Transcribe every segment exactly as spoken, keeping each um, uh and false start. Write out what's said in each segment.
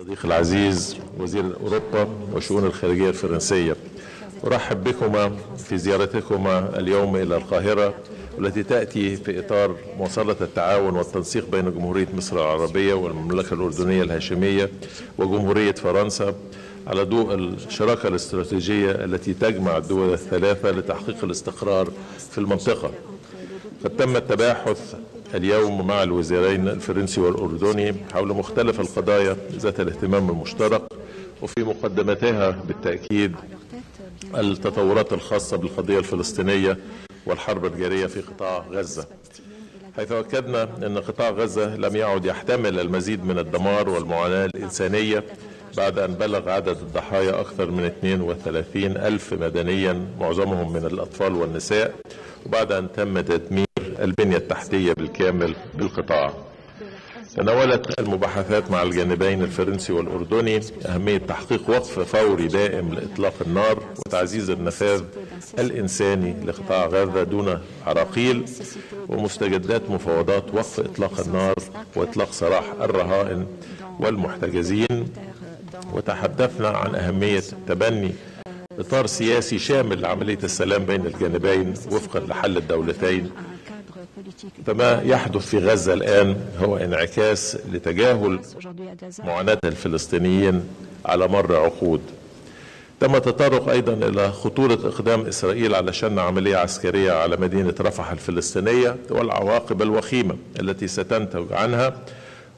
صديقي العزيز وزير أوروبا وشؤون الخارجية الفرنسية، أرحب بكما في زيارتكما اليوم إلى القاهرة والتي تأتي في إطار مواصلة التعاون والتنسيق بين جمهورية مصر العربية والمملكة الأردنية الهاشمية وجمهورية فرنسا على ضوء الشراكة الاستراتيجية التي تجمع الدول الثلاثة لتحقيق الاستقرار في المنطقة. قد تم التباحث اليوم مع الوزيرين الفرنسي والأردني حول مختلف القضايا ذات الاهتمام المشترك، وفي مقدمتها بالتأكيد التطورات الخاصة بالقضية الفلسطينية والحرب الجارية في قطاع غزة، حيث أكدنا أن قطاع غزة لم يعد يحتمل المزيد من الدمار والمعاناة الإنسانية بعد أن بلغ عدد الضحايا أكثر من اثنين وثلاثين ألف مدنيا، معظمهم من الأطفال والنساء، وبعد أن تم تدمير البنية التحتية بالكامل بالقطاع. تناولت المباحثات مع الجانبين الفرنسي والأردني أهمية تحقيق وقف فوري دائم لإطلاق النار وتعزيز النفاذ الإنساني لقطاع غزة دون عراقيل، ومستجدات مفاوضات وقف إطلاق النار وإطلاق سراح الرهائن والمحتجزين. وتحدثنا عن أهمية تبني إطار سياسي شامل لعملية السلام بين الجانبين وفقا لحل الدولتين. فما يحدث في غزة الآن هو انعكاس لتجاهل معاناة الفلسطينيين على مر عقود. تم التطرق أيضا إلى خطورة إقدام إسرائيل على شن عملية عسكرية على مدينة رفح الفلسطينية والعواقب الوخيمة التي ستنتج عنها،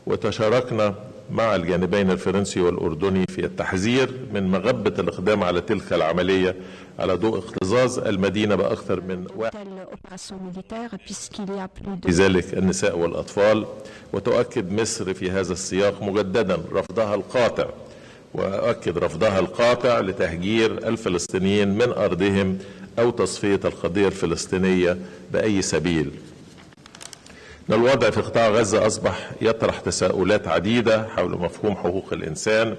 وتشاركنا مع الجانبين الفرنسي والأردني في التحذير من مغبة الإقدام على تلك العملية على ضوء اكتظاظ المدينة بأكثر من واحد لذلك النساء والأطفال. وتؤكد مصر في هذا السياق مجددا رفضها القاطع وأؤكد رفضها القاطع لتهجير الفلسطينيين من أرضهم أو تصفية القضية الفلسطينية بأي سبيل. إن الوضع في قطاع غزة أصبح يطرح تساؤلات عديدة حول مفهوم حقوق الإنسان،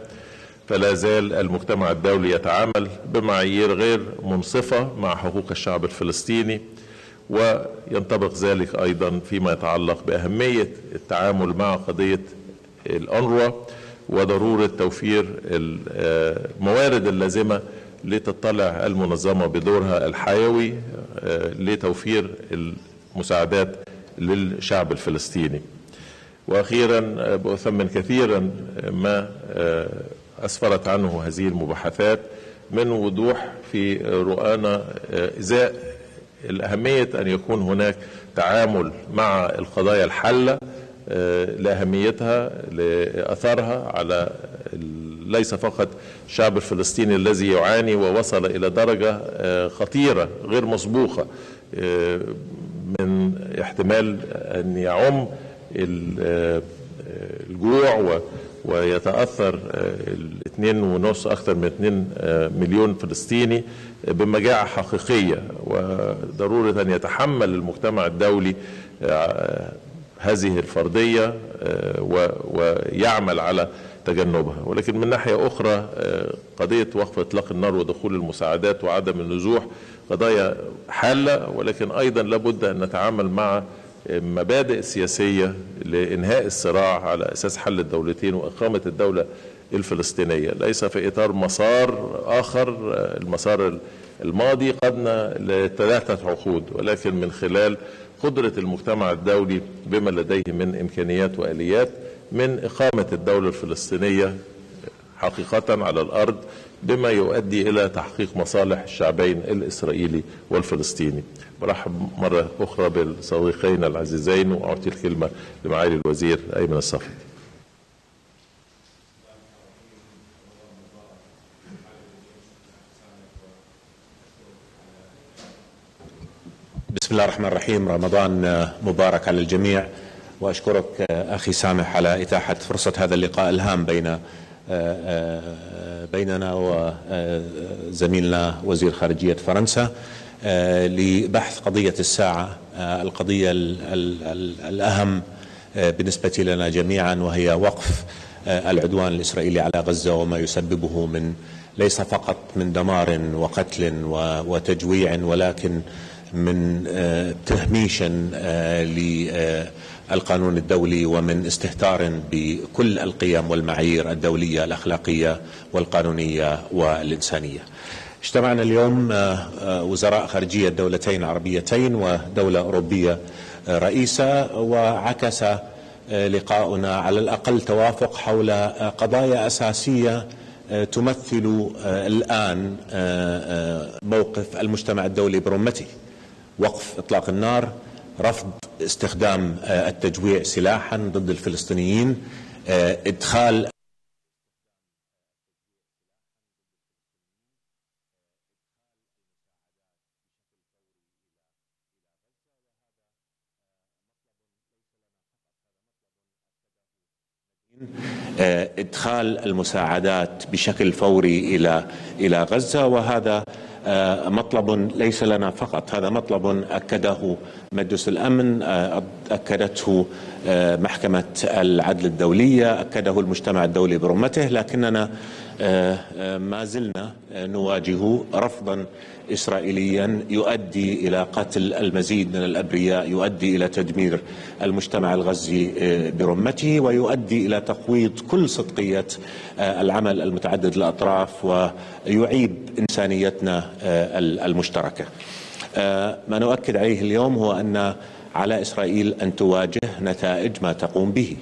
فلا زال المجتمع الدولي يتعامل بمعايير غير منصفة مع حقوق الشعب الفلسطيني، وينطبق ذلك أيضا فيما يتعلق بأهمية التعامل مع قضية الأونروا وضرورة توفير الموارد اللازمة لتطلع المنظمة بدورها الحيوي لتوفير المساعدات للشعب الفلسطيني. وأخيرا بأثمن كثيرا ما أسفرت عنه هذه المباحثات من وضوح في رؤانا إزاء الأهمية أن يكون هناك تعامل مع القضايا الحلة لأهميتها لأثرها على ليس فقط الشعب الفلسطيني الذي يعاني ووصل إلى درجة خطيرة غير مسبوقة من احتمال أن يعم الجوع ويتأثر الاثنين ونص أكثر من اثنين مليون فلسطيني بمجاعة حقيقية، وضرورة أن يتحمل المجتمع الدولي هذه الفرضية ويعمل على تجنبها. ولكن من ناحية أخرى قضية وقف إطلاق النار ودخول المساعدات وعدم النزوح قضايا حالة، ولكن أيضا لابد أن نتعامل مع مبادئ سياسية لإنهاء الصراع على أساس حل الدولتين وإقامة الدولة الفلسطينية، ليس في إطار مسار آخر، المسار الماضي قدنا لثلاثة عقود، ولكن من خلال قدرة المجتمع الدولي بما لديه من إمكانيات وآليات من إقامة الدولة الفلسطينية حقيقة على الأرض، بما يؤدي إلى تحقيق مصالح الشعبين الإسرائيلي والفلسطيني. برحب مرة أخرى بالصديقين العزيزين وأعطي الكلمة لمعالي الوزير أيمن الصفدي. بسم الله الرحمن الرحيم. رمضان مبارك على الجميع، وأشكرك أخي سامح على إتاحة فرصة هذا اللقاء الهام بين بيننا وزميلنا وزير خارجية فرنسا لبحث قضية الساعة، القضية الأهم بالنسبة لنا جميعا، وهي وقف العدوان الإسرائيلي على غزة وما يسببه من ليس فقط من دمار وقتل وتجويع، ولكن من تهميش للقانون الدولي ومن استهتار بكل القيم والمعايير الدولية الأخلاقية والقانونية والإنسانية. اجتمعنا اليوم وزراء خارجية دولتين عربيتين ودولة أوروبية رئيسة، وعكس لقاؤنا على الأقل توافق حول قضايا أساسية تمثل الآن موقف المجتمع الدولي برمته: وقف إطلاق النار، رفض استخدام التجويع سلاحا ضد الفلسطينيين، إدخال إدخال المساعدات بشكل فوري إلى إلى غزة. وهذا مطلب ليس لنا فقط، هذا مطلب أكده مجلس الأمن، أكدته محكمة العدل الدولية، أكده المجتمع الدولي برمته، لكننا ما زلنا نواجه رفضا إسرائيليا يؤدي إلى قتل المزيد من الأبرياء، يؤدي إلى تدمير المجتمع الغزي برمته، ويؤدي إلى تقويض كل صدقية العمل المتعدد الأطراف، ويعيب إنسانيتنا المشتركة. ما نؤكد عليه اليوم هو أن على إسرائيل أن تواجه نتائج ما تقوم به.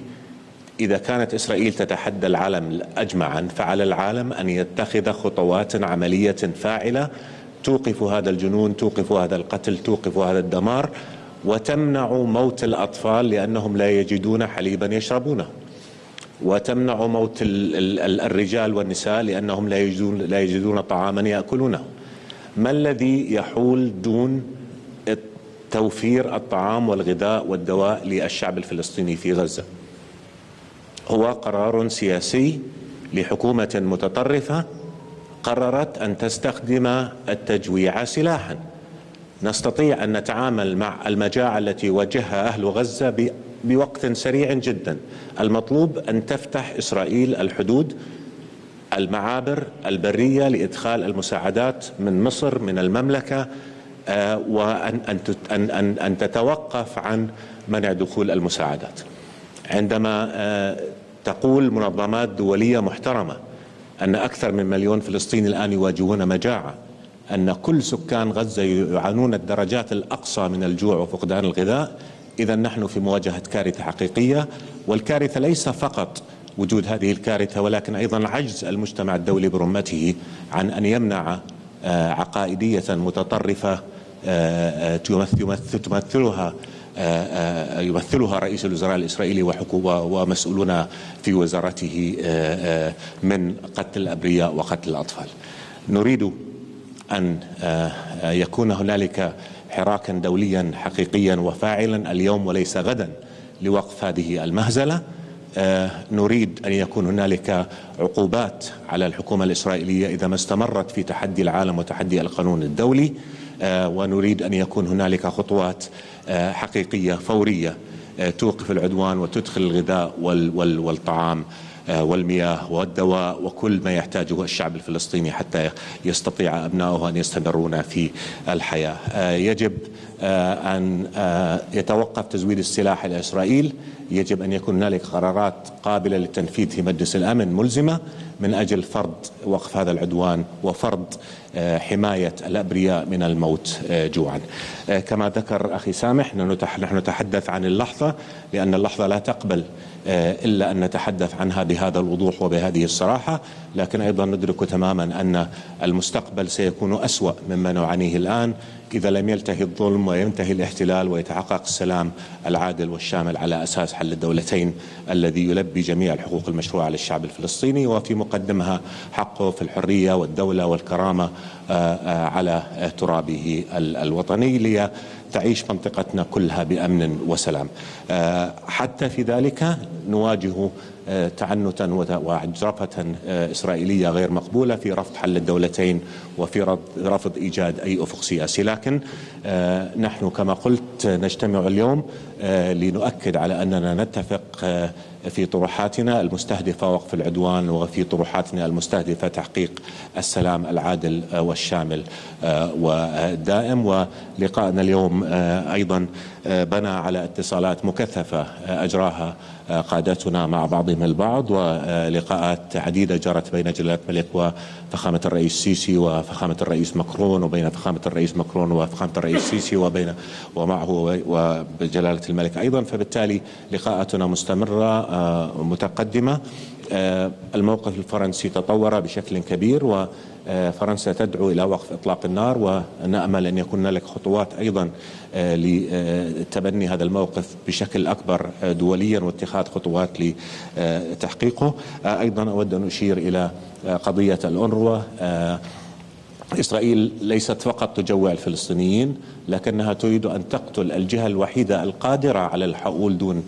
إذا كانت إسرائيل تتحدى العالم أجمعا، فعلى العالم أن يتخذ خطوات عملية فاعلة توقف هذا الجنون، توقف هذا القتل، توقف هذا الدمار، وتمنع موت الأطفال لأنهم لا يجدون حليبا يشربونه، وتمنع موت الرجال والنساء لأنهم لا يجدون لا يجدون طعاما يأكلونه. ما الذي يحول دون توفير الطعام والغذاء والدواء للشعب الفلسطيني في غزة؟ هو قرار سياسي لحكومة متطرفة قررت أن تستخدم التجويع سلاحا. نستطيع أن نتعامل مع المجاعة التي واجهها أهل غزة بوقت سريع جدا. المطلوب أن تفتح إسرائيل الحدود، المعابر البرية لإدخال المساعدات من مصر، من المملكة، وأن أن أن أن تتوقف عن منع دخول المساعدات. عندما تقول منظمات دولية محترمة أن أكثر من مليون فلسطيني الآن يواجهون مجاعة، أن كل سكان غزة يعانون الدرجات الأقصى من الجوع وفقدان الغذاء، إذا نحن في مواجهة كارثة حقيقية. والكارثة ليس فقط وجود هذه الكارثة، ولكن أيضا عجز المجتمع الدولي برمته عن أن يمنع عقائدية متطرفة تمثلها يمثلها رئيس الوزراء الإسرائيلي وحكومة ومسؤولون في وزارته من قتل الأبرياء وقتل الأطفال. نريد أن يكون هنالك حراكا دوليا حقيقيا وفاعلا اليوم وليس غدا لوقف هذه المهزلة. نريد أن يكون هنالك عقوبات على الحكومة الإسرائيلية إذا ما استمرت في تحدي العالم وتحدي القانون الدولي، ونريد أن يكون هنالك خطوات حقيقية فورية توقف العدوان وتدخل الغذاء والطعام والمياه والدواء وكل ما يحتاجه الشعب الفلسطيني حتى يستطيع أبنائه أن يستمرون في الحياة. يجب أن يتوقف تزويد السلاح إلى إسرائيل، يجب أن يكون هنالك قرارات قابلة للتنفيذ في مجلس الأمن ملزمة من أجل فرض وقف هذا العدوان وفرض حماية الأبرياء من الموت جوعا. كما ذكر أخي سامح، نحن نتحدث عن اللحظة لأن اللحظة لا تقبل إلا أن نتحدث عنها بهذا الوضوح وبهذه الصراحة، لكن أيضا ندرك تماما أن المستقبل سيكون أسوأ مما نعانيه الآن إذا لم ينتهي الظلم وينتهي الاحتلال ويتحقق السلام العادل والشامل على أساس حل الدولتين الذي يلبي جميع الحقوق المشروعة للشعب الفلسطيني، وفي مقدمها حقه في الحرية والدولة والكرامة على ترابه الوطني لي تعيش منطقتنا كلها بأمن وسلام. حتى في ذلك نواجه تعنتا وعجرفة إسرائيلية غير مقبولة في رفض حل الدولتين وفي رفض إيجاد أي أفق سياسي. لكن نحن كما قلت نجتمع اليوم لنؤكد على أننا نتفق في طروحاتنا المستهدفة وقف العدوان وفي طروحاتنا المستهدفة تحقيق السلام العادل والشامل والدائم. ولقائنا اليوم أيضا بنى على اتصالات مكثفة أجراها قادتنا مع بعضهم البعض ولقاءات عديدة جرت بين جلالة الملك وفخامة الرئيس السيسي وفخامة الرئيس مكرون وبين فخامة الرئيس مكرون وفخامة الرئيس السيسي وبين ومعه وجلالة الملك أيضا. فبالتالي لقاءاتنا مستمرة متقدمة. الموقف الفرنسي تطور بشكل كبير وفرنسا تدعو إلى وقف إطلاق النار، ونأمل أن يكون هناك خطوات أيضا لتبني هذا الموقف بشكل أكبر دوليا واتخاذ خطوات لتحقيقه. أيضا أود أن أشير إلى قضية الأونروا. إسرائيل ليست فقط تجوع الفلسطينيين لكنها تريد أن تقتل الجهة الوحيدة القادرة على الحؤول دون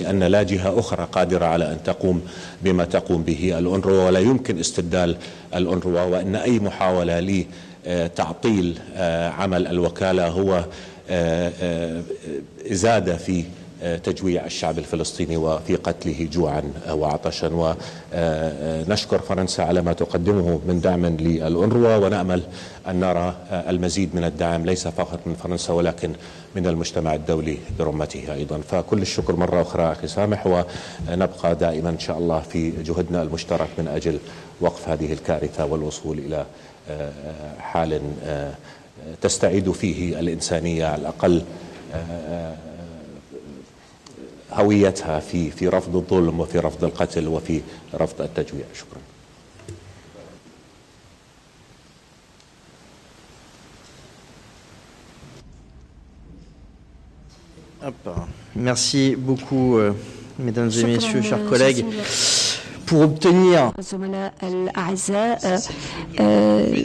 أن لا جهة أخرى قادرة على أن تقوم بما تقوم به الأونروا، ولا يمكن استبدال الأونروا، وأن أي محاولة لتعطيل عمل الوكالة هو إزادة في تجويع الشعب الفلسطيني وفي قتله جوعا وعطشا. ونشكر فرنسا على ما تقدمه من دعم للأونروا، ونأمل أن نرى المزيد من الدعم ليس فقط من فرنسا ولكن من المجتمع الدولي برمته أيضا. فكل الشكر مرة أخرى أخي سامح، ونبقى دائما إن شاء الله في جهدنا المشترك من أجل وقف هذه الكارثة والوصول إلى حال تستعيد فيه الإنسانية على الأقل هويتها في في رفض الظلم وفي رفض القتل وفي رفض التجويع. شكرا. Merci beaucoup, euh, mesdames et messieurs, chers collègues. pour obtenir زملاء الأعزاء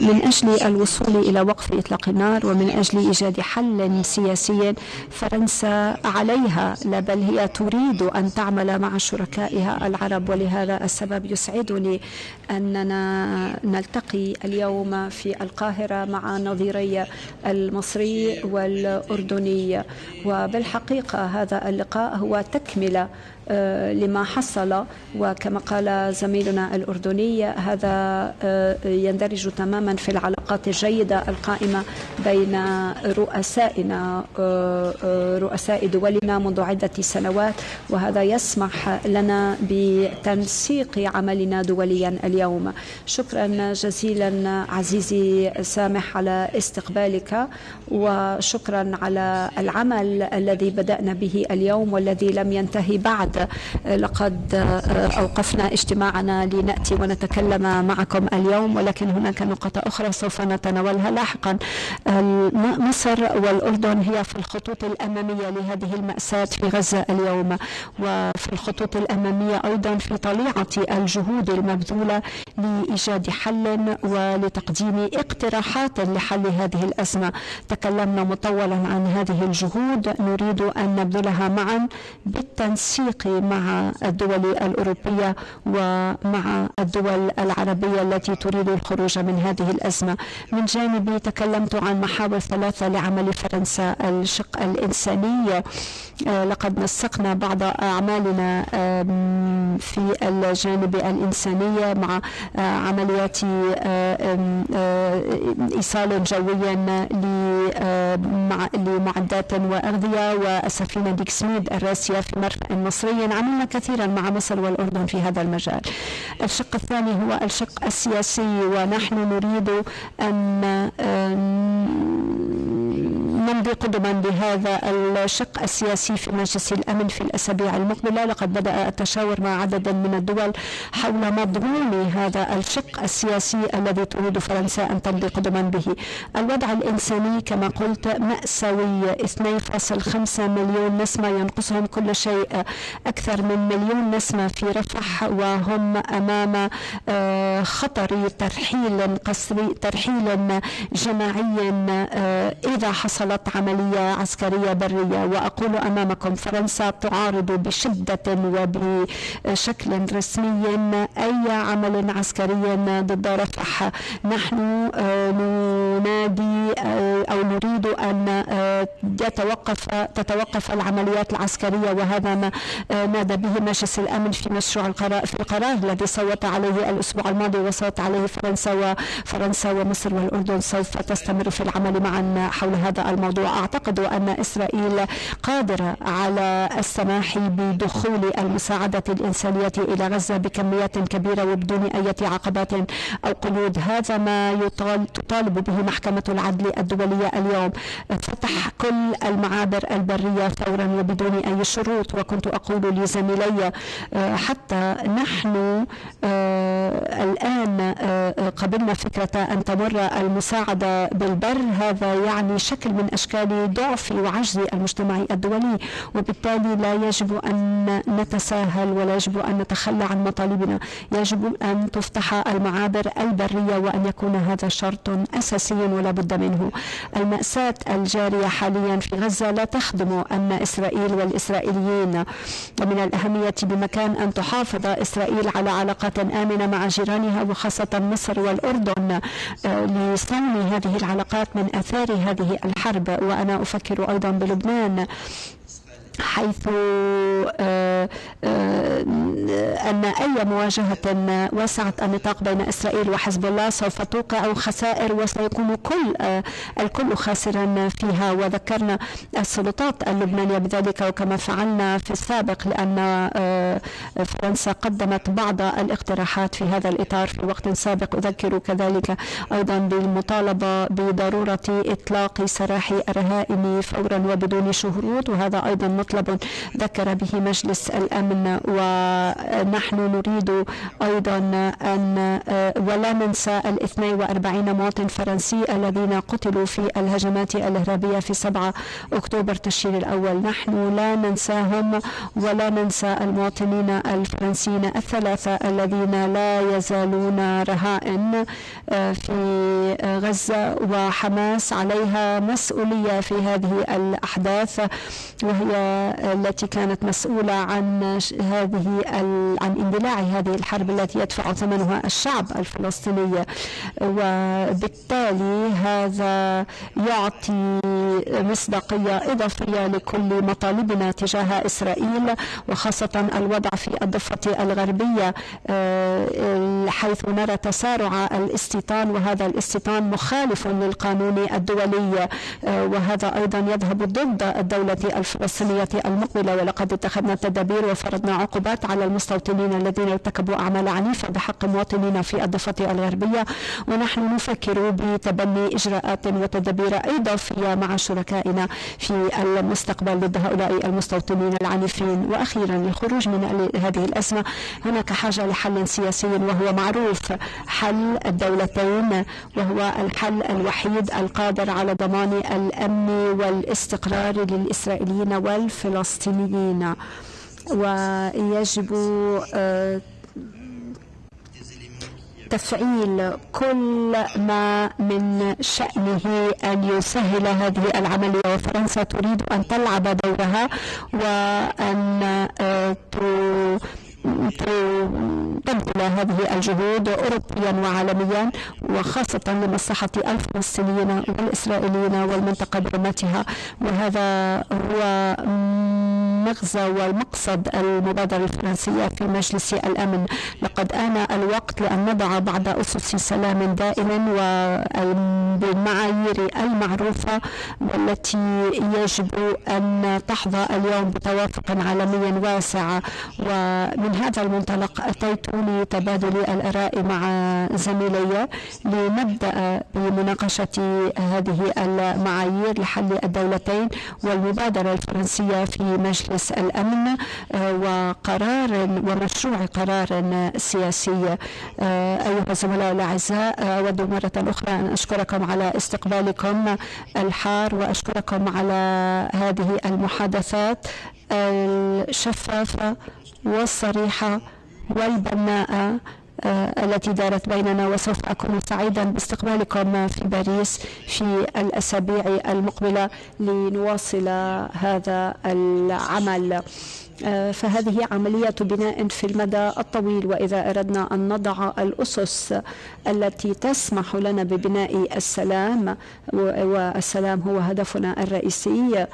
من أجل الوصول إلى وقف إطلاق النار ومن أجل إيجاد حل سياسي فرنسا عليها، لا بل هي تريد أن تعمل مع شركائها العرب. ولهذا السبب يسعدني أننا نلتقي اليوم في القاهرة مع نظيري المصري والأردني، وبالحقيقة هذا اللقاء هو تكملة لما حصل، وكما قال زميلنا الأردني هذا يندرج تماما في العلاقات الجيدة القائمة بين رؤسائنا رؤساء دولنا منذ عدة سنوات، وهذا يسمح لنا بتنسيق عملنا دوليا اليوم. شكرا جزيلا عزيزي سامح على استقبالك، وشكرا على العمل الذي بدأنا به اليوم والذي لم ينتهي بعد. لقد أوقفنا اجتماعنا لنأتي ونتكلم معكم اليوم، ولكن هناك نقطة أخرى سوف نتناولها لاحقا. مصر والأردن هي في الخطوط الأمامية لهذه المأساة في غزة اليوم، وفي الخطوط الأمامية أيضا في طليعة الجهود المبذولة لإيجاد حل ولتقديم اقتراحات لحل هذه الأزمة. تكلمنا مطولا عن هذه الجهود نريد أن نبذلها معا بالتنسيق مع الدول الأوروبية ومع الدول العربية التي تريد الخروج من هذه الأزمة. من جانبي تكلمت عن محاور ثلاثة لعمل فرنسا، الشق الإنساني، لقد نسقنا بعض أعمالنا في الجانب الإنساني مع عمليات إيصال جوي لمعدات وأغذية والسفينة ديكسميد الراسية في مرفأ المصري. عملنا كثيرا مع مصر والأردن في هذا المجال. الشق الثاني هو الشق السياسي، ونحن نريد أن نمضي قدما بهذا الشق السياسي في مجلس الأمن في الأسابيع المقبلة. لقد بدأ التشاور مع عدد من الدول حول مضمون هذا الشق السياسي الذي تريد فرنسا أن تمضي قدما به. الوضع الإنساني كما قلت مأساوي، اثنين فاصل خمسة مليون نسمة ينقصهم كل شيء، أكثر من مليون نسمة في رفح، وهم أمام خطر ترحيل قسري، ترحيل جماعي إذا حصل جرت عملية عسكرية برية، وأقول أمامكم فرنسا تعارض بشدة وبشكل رسمي أي عمل عسكري ضد رفح. نحن ننادي أو نريد أن يتوقف تتوقف العمليات العسكرية، وهذا ما نادى به مجلس الأمن في مشروع القرار في القرار الذي صوت عليه الأسبوع الماضي وصوت عليه فرنسا، وفرنسا ومصر والأردن سوف تستمر في العمل معا حول هذا الموضوع. أعتقد أن إسرائيل قادرة على السماح بدخول المساعدة الإنسانية إلى غزة بكميات كبيرة وبدون أي عقبات أو قيود. هذا ما يطال تطالب به محكمة العدل الدولية اليوم، فتح كل المعابر البرية فورا وبدون أي شروط. وكنت أقول لزميلي حتى نحن الآن قبلنا فكرة أن تمر المساعدة بالبر، هذا يعني شكل من أشكال ضعف وعجز المجتمع الدولي، وبالتالي لا يجب أن نتساهل ولا يجب أن نتخلى عن مطالبنا. يجب أن تفتح المعابر البرية وأن يكون هذا شرط أساسي ولا بد منه. المأساة الجارية حاليا في غزة لا تخدم أمن إسرائيل والإسرائيليين، ومن الأهمية بمكان أن تحافظ إسرائيل على علاقات آمنة مع جيرانها وخاصة مصر والأردن لصون هذه العلاقات من آثار هذه الحرب. وأنا أفكر أيضا بلبنان، حيث أن أي مواجهة وسعت النطاق بين إسرائيل وحزب الله سوف توقع خسائر وسيكون كل الكل خاسرا فيها. وذكرنا السلطات اللبنانية بذلك وكما فعلنا في السابق، لأن فرنسا قدمت بعض الاقتراحات في هذا الإطار في وقت سابق. أذكر كذلك أيضا بالمطالبة بضرورة إطلاق سراح الرهائن فورا وبدون شروط، وهذا أيضا مطلب ذكر به مجلس الأمن. ونحن نريد أيضا أن ولا ننسى ال اثنين وأربعين مواطن فرنسي الذين قتلوا في الهجمات الإرهابية في سبعة أكتوبر تشرين الأول. نحن لا ننساهم ولا ننسى المواطنين الفرنسيين الثلاثة الذين لا يزالون رهائن في غزة، وحماس عليها مسؤولية في هذه الأحداث، وهي التي كانت مسؤولة عن هذه عن اندلاع هذه الحرب التي يدفع ثمنها الشعب الفلسطيني. وبالتالي هذا يعطي مصداقية إضافية لكل مطالبنا تجاه إسرائيل، وخاصة الوضع في الضفة الغربية حيث نرى تسارع الاستيطان، وهذا الاستيطان مخالف للقانون الدولي، وهذا أيضا يذهب ضد الدولة الفلسطينية المقبلة. ولقد اتخذنا تدابير وفرضنا عقوبات على المستوطنين الذين ارتكبوا أعمال عنيفة بحق مواطنينا في الضفة الغربية، ونحن نفكر بتبني إجراءات وتدابير إضافية مع شركائنا في المستقبل ضد هؤلاء المستوطنين العنيفين. وأخيرا للخروج من هذه الأزمة هناك حاجة لحل سياسي وهو معروف، حل الدولتين، وهو الحل الوحيد القادر على ضمان الأمن والاستقرار للإسرائيليين والفلسطينيين. ويجب تفعيل كل ما من شأنه أن يسهل هذه العملية، وفرنسا تريد أن تلعب دورها وأن تبذل هذه الجهود أوروبيا وعالميا، وخاصة لمصلحة الفلسطينيين والإسرائيليين والمنطقة برمتها. وهذا هو مغزى والمقصد المبادرة الفرنسية في مجلس الأمن. لقد آن الوقت لأن نضع بعض أسس سلام دائم وبالمعايير المعروفة والتي يجب أن تحظى اليوم بتوافق عالمي واسع. ومن هذا المنطلق أتيت لتبادل الآراء مع زميلي لنبدأ بمناقشة هذه المعايير لحل الدولتين والمبادرة الفرنسية في مجلس الأمن وقرار ومشروع قرار سياسي. أيها الزملاء الأعزاء، أود مرة أخرى أن أشكركم على استقبالكم الحار، وأشكركم على هذه المحادثات الشفافة والصريحة والبناءة التي دارت بيننا، وسوف أكون سعيدا باستقبالكم في باريس في الأسابيع المقبلة لنواصل هذا العمل. فهذه عملية بناء في المدى الطويل، وإذا أردنا أن نضع الأسس التي تسمح لنا ببناء السلام، والسلام هو هدفنا الرئيسي،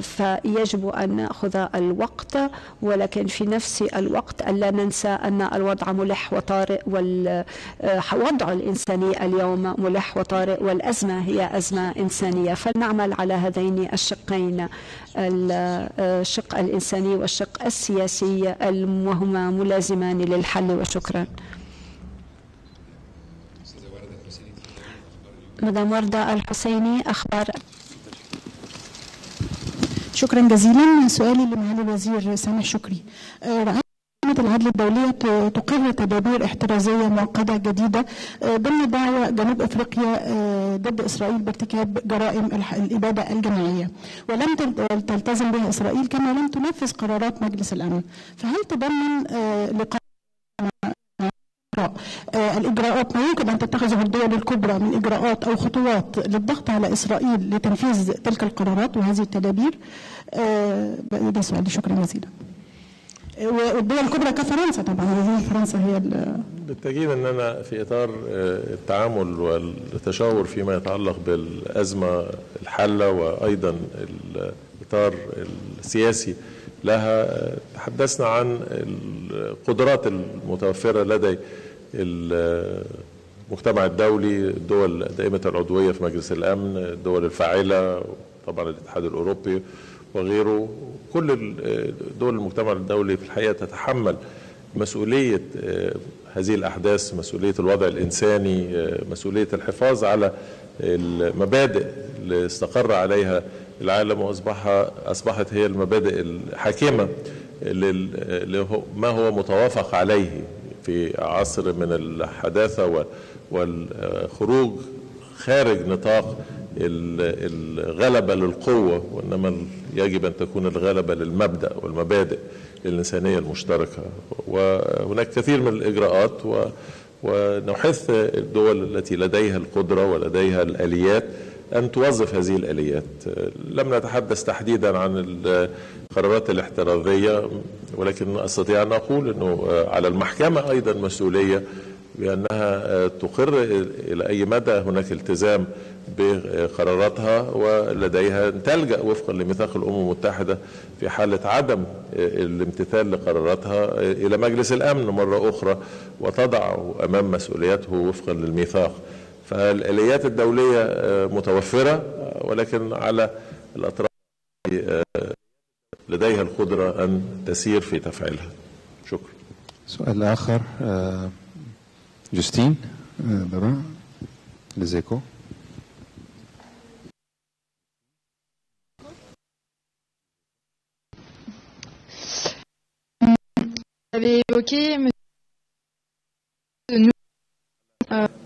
فيجب أن نأخذ الوقت، ولكن في نفس الوقت ألا ننسى أن الوضع ملح وطارئ، والوضع الإنساني اليوم ملح وطارئ، والأزمة هي أزمة إنسانية، فلنعمل على هذين الشقين، الشق الإنساني والشق السياسي، وهما ملازمان للحل. وشكرا. مدام وردة الحسيني، أخبار. شكرا جزيلا. سؤالي لمعالي الوزير سامح شكري. رئاسة محكمة العدل الدولية تقر تدابير احترازية مؤقتة جديدة ضمن دعوى جنوب افريقيا ضد اسرائيل بارتكاب جرائم الابادة الجماعية، ولم تلتزم بها اسرائيل، كما لم تنفذ قرارات مجلس الامن. فهل تضمن لقاء الإجراءات ما يمكن أن تتخذه الدول الكبرى من إجراءات أو خطوات للضغط على إسرائيل لتنفيذ تلك القرارات وهذه التدابير؟ ده سؤالي، شكرا جزيلا. والدول الكبرى كفرنسا طبعا، فرنسا هي بالتأكيد أننا في إطار التعامل والتشاور فيما يتعلق بالأزمة الحالة وأيضا الإطار السياسي لها، تحدثنا عن القدرات المتوفرة لدي المجتمع الدولي، الدول دائمة العضوية في مجلس الأمن، الدول الفاعلة طبعا الاتحاد الأوروبي وغيره. كل دول المجتمع الدولي في الحقيقة تتحمل مسؤولية هذه الأحداث، مسؤولية الوضع الإنساني، مسؤولية الحفاظ على المبادئ اللي استقر عليها العالم وأصبحت هي المبادئ الحاكمة لما هو متوافق عليه في عصر من الحداثة والخروج خارج نطاق الغلبة للقوة، وإنما يجب أن تكون الغلبة للمبدأ والمبادئ الإنسانية المشتركة. وهناك كثير من الإجراءات ونحث الدول التي لديها القدرة ولديها الآليات أن توظف هذه الآليات. لم نتحدث تحديدا عن القرارات الاحترازية، ولكن أستطيع أن أقول أنه على المحكمة أيضا مسؤولية بأنها تقر إلى أي مدى هناك التزام بقراراتها، ولديها أن تلجأ وفقا لميثاق الأمم المتحدة في حالة عدم الامتثال لقراراتها إلى مجلس الأمن مرة أخرى وتضع أمام مسؤوليته وفقا للميثاق. فالآليات الدولية متوفرة، ولكن على الأطراف لديها القدرة أن تسير في تفعيلها. شكرا. سؤال آخر، جوستين برا لزيكو.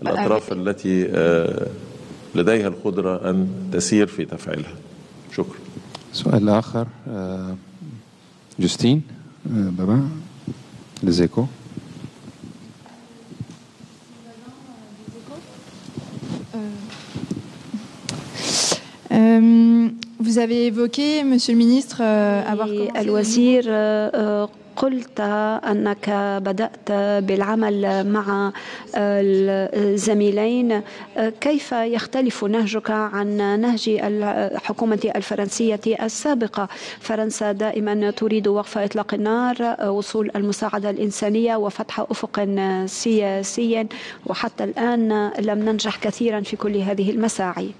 الأطراف التي لديها القدرة أن تسير في تفعيلها. شكرا. سؤال آخر، جوستين برا لزيكو. Vous avez évoqué, Monsieur le Ministre, avoir commencé. قلت أنك بدأت بالعمل مع الزميلين، كيف يختلف نهجك عن نهج الحكومة الفرنسية السابقة؟ فرنسا دائما تريد وقف إطلاق النار، وصول المساعدة الإنسانية، وفتح أفق سياسي، وحتى الآن لم ننجح كثيرا في كل هذه المساعي.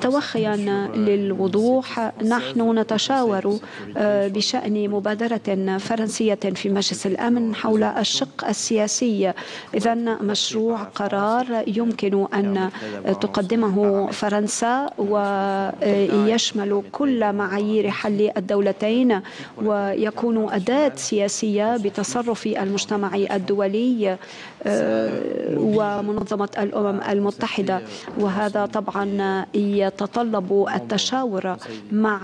توخيا للوضوح، نحن نتشاور بشأن مبادرة فرنسية في مجلس الأمن حول الشق السياسي. إذا مشروع قرار يمكن أن تقدمه فرنسا ويشمل كل معايير حل الدولتين، ويكون أداة سياسية بتصرف المجتمع الدولي ومنظمة الأمم المتحدة، وهذا طبعا يتطلب التشاور مع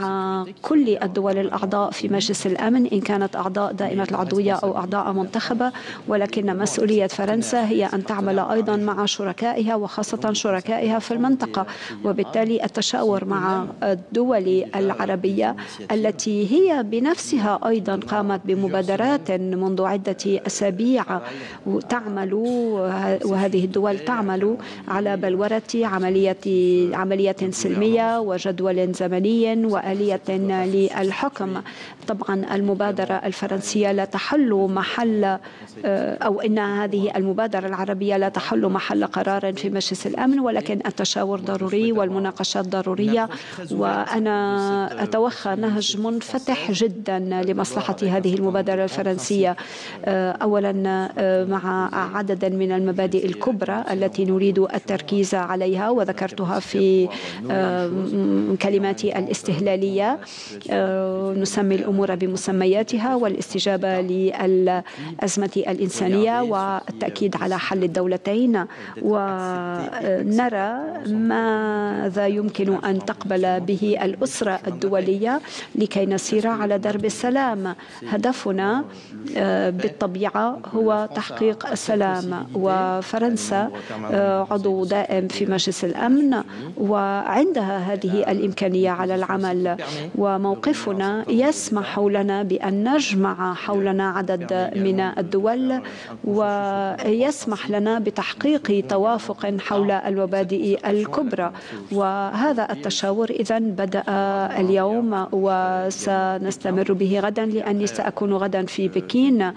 كل الدول الأعضاء في مجلس الأمن، إن كانت أعضاء دائمة العضوية أو أعضاء منتخبة، ولكن مسؤولية فرنسا هي أن تعمل أيضا مع شركائها وخاصة شركائها في المنطقة، وبالتالي التشاور مع الدول العربية التي هي بنفسها أيضا قامت بمبادرات منذ عدة أسابيع، وتعمل وهذه الدول تعمل على بلورة عملية عملية سلمية وجدول زمني وآلية للحكم. طبعا المبادرة الفرنسية لا تحل محل أو إن هذه المبادرة العربية لا تحل محل قرار في مجلس الأمن، ولكن التشاور ضروري والمناقشات ضرورية، وأنا أتوخى نهج منفتح جدا لمصلحة هذه المبادرة الفرنسية، أولا مع عدد من المبادئ الكبرى التي نريد التركيز عليها وذكرتها في كلماتي الاستهلالية، نسمي الأمور بمسمياتها والاستجابة للأزمة الإنسانية والتأكيد على حل الدولتين، ونرى ماذا يمكن أن تقبل به الأسرة الدولية لكي نسير على درب السلام. هدفنا بالطبيعة هو تحقيق السلام، وفرنسا عضو دائم في مجلس الأمن وعندها هذه الإمكانية على العمل، وموقفنا يسمح لنا بأن نجمع حولنا عدد من الدول ويسمح لنا بتحقيق توافق حول المبادئ الكبرى، وهذا التشاور إذن بدأ اليوم وسنستمر به غدا، لأني سأكون غدا في بكين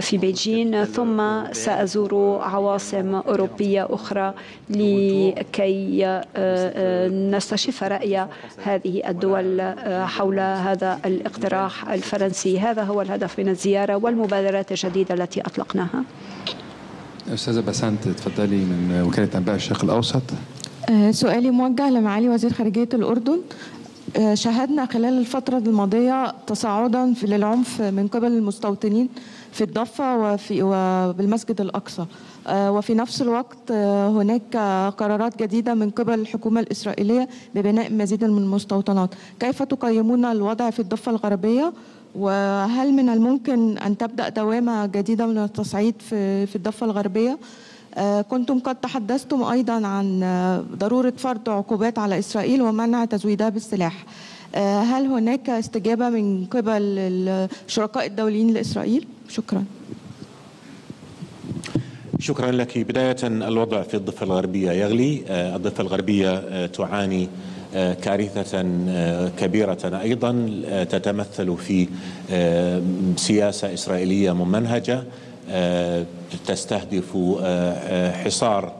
في بيجين، ثم سأزور عواصم أوروبية أخرى لكي نستشف رأي هذه الدول حول هذا الاقتراح الفرنسي. هذا هو الهدف من الزيارة والمبادرات الجديدة التي أطلقناها. أستاذة بسنت تفضلي من وكالة أنباء الشرق الأوسط. سؤالي موجه لمعالي وزير خارجية الأردن. شاهدنا خلال الفترة الماضية تصاعدا للعنف من قبل المستوطنين في الضفة وفي وبالمسجد الأقصى، وفي نفس الوقت هناك قرارات جديدة من قبل الحكومة الإسرائيلية ببناء مزيد من المستوطنات. كيف تقيمون الوضع في الضفة الغربية؟ وهل من الممكن أن تبدأ دوامة جديدة من التصعيد في في الضفة الغربية؟ كنتم قد تحدثتم أيضا عن ضرورة فرض عقوبات على إسرائيل ومنع تزويدها بالسلاح. هل هناك استجابة من قبل الشركاء الدوليين لإسرائيل؟ شكرا. شكرا لك. بداية الوضع في الضفة الغربية يغلي. الضفة الغربية تعاني كارثة كبيرة أيضا تتمثل في سياسة إسرائيلية ممنهجة تستهدف حصار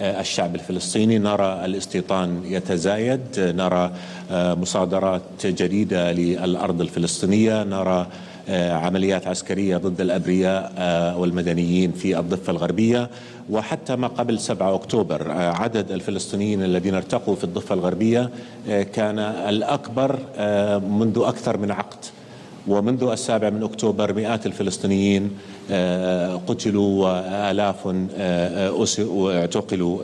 الشعب الفلسطيني. نرى الاستيطان يتزايد، نرى مصادرات جديدة للأرض الفلسطينية، نرى عمليات عسكرية ضد الأبرياء والمدنيين في الضفة الغربية، وحتى ما قبل سبعة أكتوبر عدد الفلسطينيين الذين ارتقوا في الضفة الغربية كان الأكبر منذ أكثر من عقد، ومنذ السابع من أكتوبر مئات الفلسطينيين قتلوا وآلاف اعتقلوا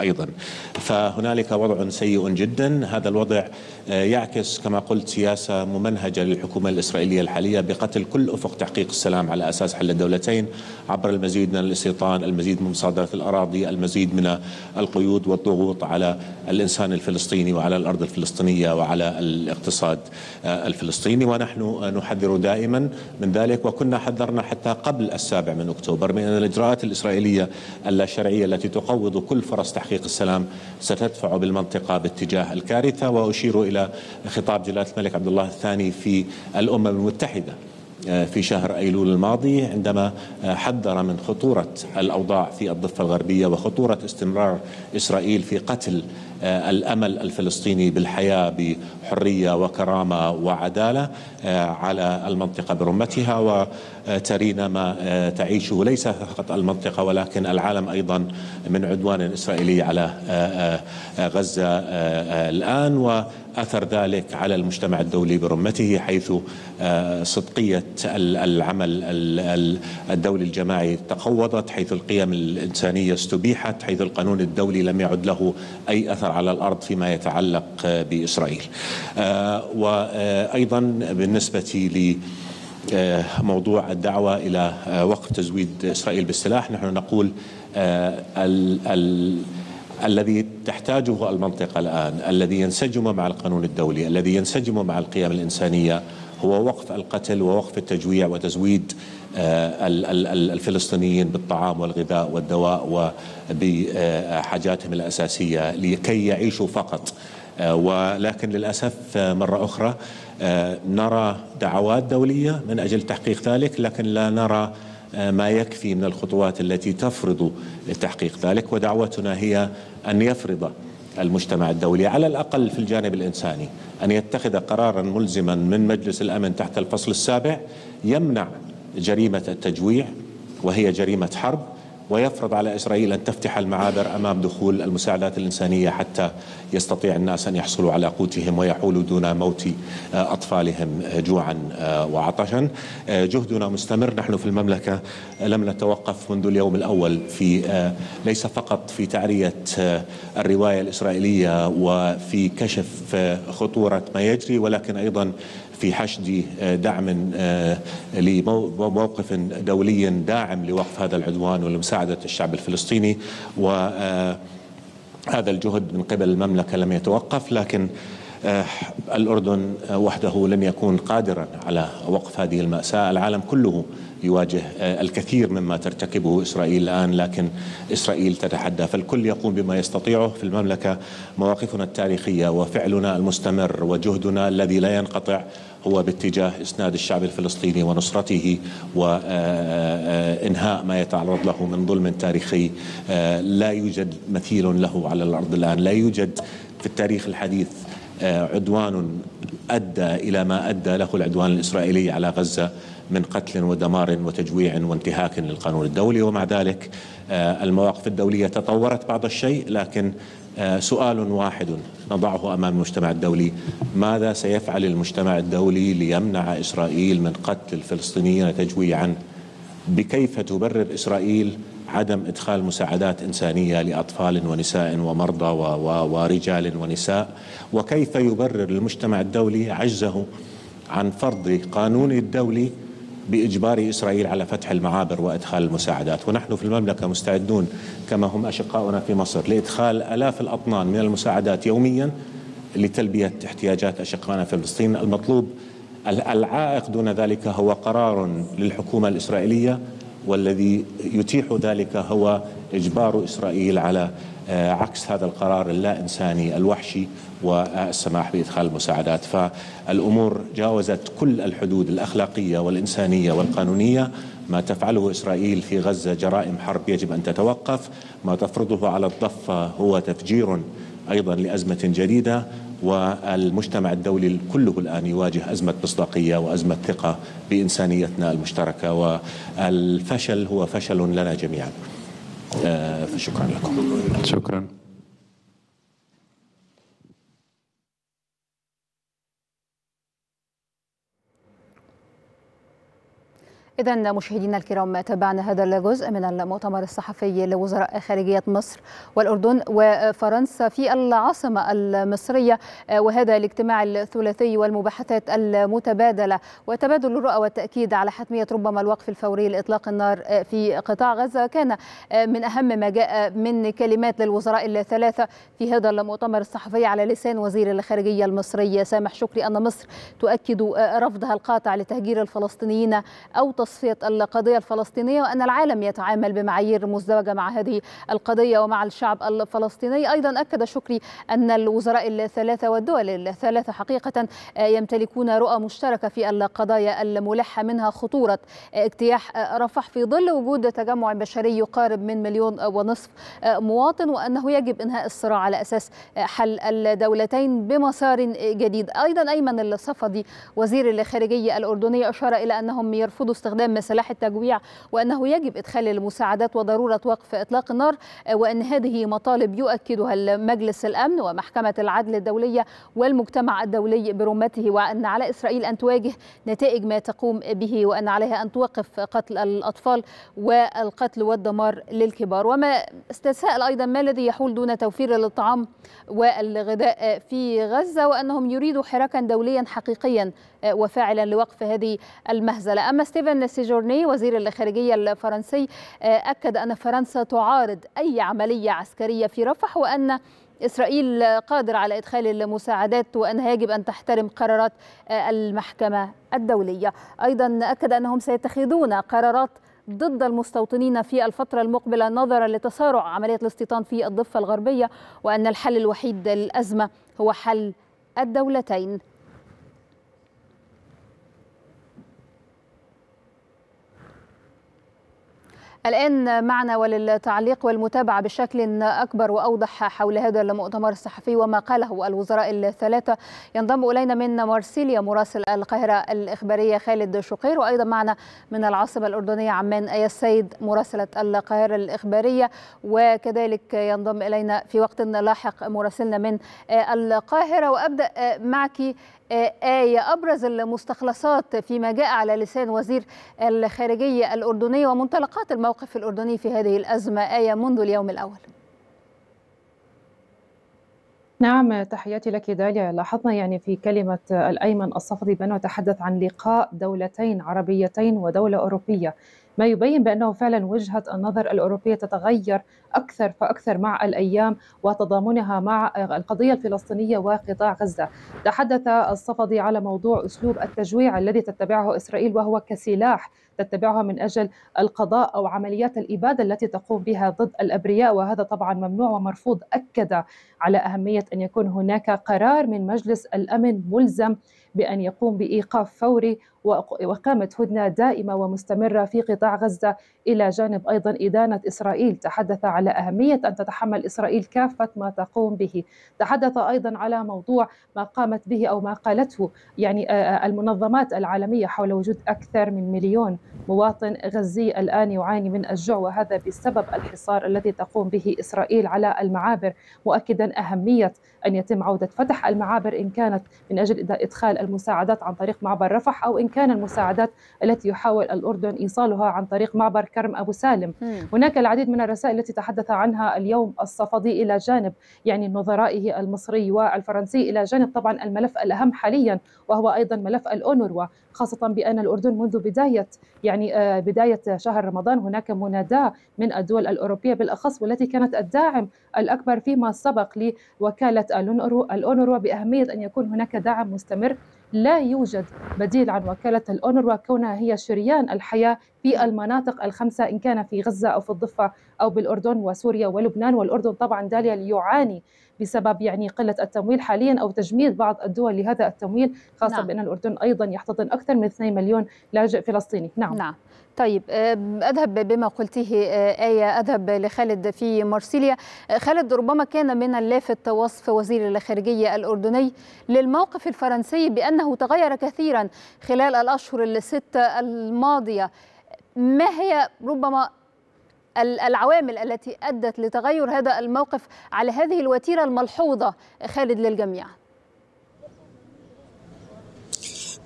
أيضا. فهنالك وضع سيء جدا. هذا الوضع يعكس كما قلت سياسة ممنهجة للحكومة الإسرائيلية الحالية بقتل كل أفق تحقيق السلام على أساس حل الدولتين عبر المزيد من الاستيطان، المزيد من مصادرة الأراضي، المزيد من القيود والضغوط على الإنسان الفلسطيني وعلى الأرض الفلسطينية وعلى الاقتصاد الفلسطيني. ونحن نحذر دائما من ذلك، وكنا حذرنا حتى قبل السابع من أكتوبر من أن الإجراءات الإسرائيلية اللاشرعية التي تقوض كل فرص تحقيق السلام ستدفع بالمنطقة باتجاه الكارثة. وأشير إلى خطاب جلالة الملك عبد الله الثاني في الأمم المتحدة في شهر أيلول الماضي عندما حذر من خطورة الأوضاع في الضفة الغربية وخطورة استمرار إسرائيل في قتل الأمل الفلسطيني بالحياة بحرية وكرامة وعدالة على المنطقة برمتها. وترينا ما تعيشه ليس فقط المنطقة ولكن العالم أيضا من عدوان إسرائيلي على غزة الآن، وأثر ذلك على المجتمع الدولي برمته، حيث صدقية العمل الدولي الجماعي تقوضت، حيث القيم الإنسانية استبيحت، حيث القانون الدولي لم يعد له أي أثر على الأرض فيما يتعلق بإسرائيل. وأيضا بالنسبة ل موضوع الدعوة إلى وقف تزويد إسرائيل بالسلاح، نحن نقول ال ال الذي تحتاجه المنطقة الآن، الذي ينسجم مع القانون الدولي، الذي ينسجم مع القيم الإنسانية، هو وقف القتل ووقف التجويع وتزويد الفلسطينيين بالطعام والغذاء والدواء وبحاجاتهم الأساسية لكي يعيشوا فقط. ولكن للأسف مرة أخرى نرى دعوات دولية من أجل تحقيق ذلك، لكن لا نرى ما يكفي من الخطوات التي تفرض تحقيق ذلك. ودعوتنا هي أن يفرض المجتمع الدولي على الأقل في الجانب الإنساني أن يتخذ قرارا ملزما من مجلس الأمن تحت الفصل السابع يمنع جريمة التجويع وهي جريمة حرب، ويفرض على إسرائيل أن تفتح المعابر أمام دخول المساعدات الإنسانية حتى يستطيع الناس أن يحصلوا على قوتهم ويحولوا دون موت أطفالهم جوعا وعطشا. جهدنا مستمر، نحن في المملكة لم نتوقف منذ اليوم الأول في ليس فقط في تعرية الرواية الإسرائيلية وفي كشف خطورة ما يجري، ولكن أيضا في حشد دعم لموقف دولي داعم لوقف هذا العدوان ولمساعدة الشعب الفلسطيني. وهذا الجهد من قبل المملكة لم يتوقف، لكن الأردن وحده لم يكون قادرا على وقف هذه المأساة. العالم كله يواجه الكثير مما ترتكبه إسرائيل الآن، لكن إسرائيل تتحدى، فالكل يقوم بما يستطيعه. في المملكة مواقفنا التاريخية وفعلنا المستمر وجهدنا الذي لا ينقطع هو باتجاه إسناد الشعب الفلسطيني ونصرته وإنهاء ما يتعرض له من ظلم تاريخي لا يوجد مثيل له على الأرض الآن. لا يوجد في التاريخ الحديث عدوان أدى إلى ما أدى له العدوان الإسرائيلي على غزة من قتل ودمار وتجويع وانتهاك للقانون الدولي. ومع ذلك المواقف الدولية تطورت بعض الشيء، لكن سؤال واحد نضعه أمام المجتمع الدولي: ماذا سيفعل المجتمع الدولي ليمنع إسرائيل من قتل الفلسطينيين تجويعا؟ بكيف تبرر إسرائيل عدم إدخال مساعدات إنسانية لأطفال ونساء ومرضى ورجال ونساء؟ وكيف يبرر المجتمع الدولي عجزه عن فرض قانون الدولي بإجبار إسرائيل على فتح المعابر وإدخال المساعدات؟ ونحن في المملكة مستعدون كما هم أشقاؤنا في مصر لإدخال آلاف الأطنان من المساعدات يوميا لتلبية احتياجات أشقائنا في فلسطين. المطلوب العائق دون ذلك هو قرار للحكومة الإسرائيلية، والذي يتيح ذلك هو إجبار إسرائيل على عكس هذا القرار اللا إنساني الوحشي والسماح بإدخال المساعدات. فالأمور جاوزت كل الحدود الأخلاقية والإنسانية والقانونية. ما تفعله إسرائيل في غزة جرائم حرب يجب أن تتوقف. ما تفرضه على الضفة هو تفجير أيضا لأزمة جديدة، والمجتمع الدولي كله الآن يواجه أزمة مصداقية وأزمة ثقة بإنسانيتنا المشتركة، والفشل هو فشل لنا جميعا. شكرا لكم. شكرا. إذن مشاهدينا الكرام، تابعنا هذا الجزء من المؤتمر الصحفي لوزراء خارجية مصر والأردن وفرنسا في العاصمة المصرية، وهذا الاجتماع الثلاثي والمباحثات المتبادلة وتبادل الرؤى والتأكيد على حتمية ربما الوقف الفوري لإطلاق النار في قطاع غزة كان من أهم ما جاء من كلمات للوزراء الثلاثة في هذا المؤتمر الصحفي على لسان وزير الخارجية المصري سامح شكري، أن مصر تؤكد رفضها القاطع لتهجير الفلسطينيين أو تصفية القضية الفلسطينية، وأن العالم يتعامل بمعايير مزدوجة مع هذه القضية ومع الشعب الفلسطيني. أيضا أكد شكري أن الوزراء الثلاثة والدول الثلاثة حقيقة يمتلكون رؤى مشتركة في القضايا الملحة منها خطورة اجتياح رفح في ظل وجود تجمع بشري يقارب من مليون ونصف مواطن، وأنه يجب إنهاء الصراع على أساس حل الدولتين بمسار جديد. أيضا أيمن الصفدي وزير الخارجية الأردنية أشار إلى أنهم يرفضوا استغلال استخدام مسالح التجويع، وأنه يجب إدخال المساعدات وضرورة وقف إطلاق النار، وأن هذه مطالب يؤكدها المجلس الأمن ومحكمة العدل الدولية والمجتمع الدولي برمته، وأن على إسرائيل أن تواجه نتائج ما تقوم به، وأن عليها أن توقف قتل الأطفال والقتل والدمار للكبار. وما استسأل أيضا ما الذي يحول دون توفير للطعام والغذاء في غزة، وأنهم يريدوا حراكا دوليا حقيقيا وفاعلا لوقف هذه المهزلة. أما ستيفان سيجورني وزير الخارجية الفرنسي أكد أن فرنسا تعارض أي عملية عسكرية في رفح، وأن إسرائيل قادر على إدخال المساعدات، وأنها يجب أن تحترم قرارات المحكمة الدولية. أيضا أكد أنهم سيتخذون قرارات ضد المستوطنين في الفترة المقبلة نظرا لتسارع عملية الاستيطان في الضفة الغربية، وأن الحل الوحيد للأزمة هو حل الدولتين. الآن معنا وللتعليق والمتابعة بشكل أكبر وأوضح حول هذا المؤتمر الصحفي وما قاله الوزراء الثلاثة، ينضم إلينا من مارسيليا مراسل القاهرة الإخبارية خالد شقير، وأيضا معنا من العاصمة الأردنية عمان آية السيد مراسلة القاهرة الإخبارية، وكذلك ينضم إلينا في وقت لاحق مراسلنا من القاهرة. وأبدأ معك آية، أبرز المستخلصات فيما جاء على لسان وزير الخارجية الأردني ومنطلقات الموقف الأردني في هذه الأزمة آية منذ اليوم الأول. نعم، تحياتي لك داليا. لاحظنا يعني في كلمة الأيمن الصفدي بأنه تحدث عن لقاء دولتين عربيتين ودولة أوروبية، ما يبين بأنه فعلا وجهة النظر الأوروبية تتغير أكثر فأكثر مع الأيام وتضامنها مع القضية الفلسطينية وقطاع غزة. تحدث الصفدي على موضوع أسلوب التجويع الذي تتبعه إسرائيل، وهو كسلاح تتبعها من أجل القضاء أو عمليات الإبادة التي تقوم بها ضد الأبرياء، وهذا طبعا ممنوع ومرفوض. أكد على أهمية أن يكون هناك قرار من مجلس الأمن ملزم بأن يقوم بإيقاف فوري وإقامة هدنة دائمة ومستمرة في قطاع غزة، إلى جانب أيضا إدانة إسرائيل. تحدث على أهمية أن تتحمل إسرائيل كافة ما تقوم به. تحدث أيضا على موضوع ما قامت به أو ما قالته يعني المنظمات العالمية حول وجود أكثر من مليون مواطن غزي الآن يعاني من الجوع، وهذا بسبب الحصار الذي تقوم به إسرائيل على المعابر، مؤكدا أهمية أن يتم عودة فتح المعابر إن كانت من أجل إدخال المساعدات عن طريق معبر رفح، أو إن كان المساعدات التي يحاول الأردن إيصالها عن طريق معبر كرم أبو سالم. هناك العديد من الرسائل التي تحدث عنها اليوم الصفدي، إلى جانب يعني نظرائه المصري والفرنسي، إلى جانب طبعا الملف الأهم حاليا وهو أيضا ملف الأونروا، خاصة بأن الأردن منذ بداية يعني بداية شهر رمضان هناك مناداة من الدول الأوروبية بالأخص، والتي كانت الداعم الأكبر فيما سبق لوكالة الأونروا، بأهمية أن يكون هناك دعم مستمر. لا يوجد بديل عن وكالة الأونروا كونها هي شريان الحياة في المناطق الخمسة، إن كان في غزة أو في الضفة أو بالأردن وسوريا ولبنان. والأردن طبعا داليا يعاني بسبب يعني قلة التمويل حاليا أو تجميد بعض الدول لهذا التمويل، خاصة نعم. بأن الأردن أيضا يحتضن أكثر من اثنين مليون لاجئ فلسطيني. نعم, نعم. طيب أذهب بما قلته آية، أذهب لخالد في مرسيليا. خالد، ربما كان من اللافت وصف وزير الخارجية الأردني للموقف الفرنسي بأنه تغير كثيرا خلال الأشهر الستة الماضية. ما هي ربما العوامل التي أدت لتغير هذا الموقف على هذه الوتيرة الملحوظة خالد للجميع؟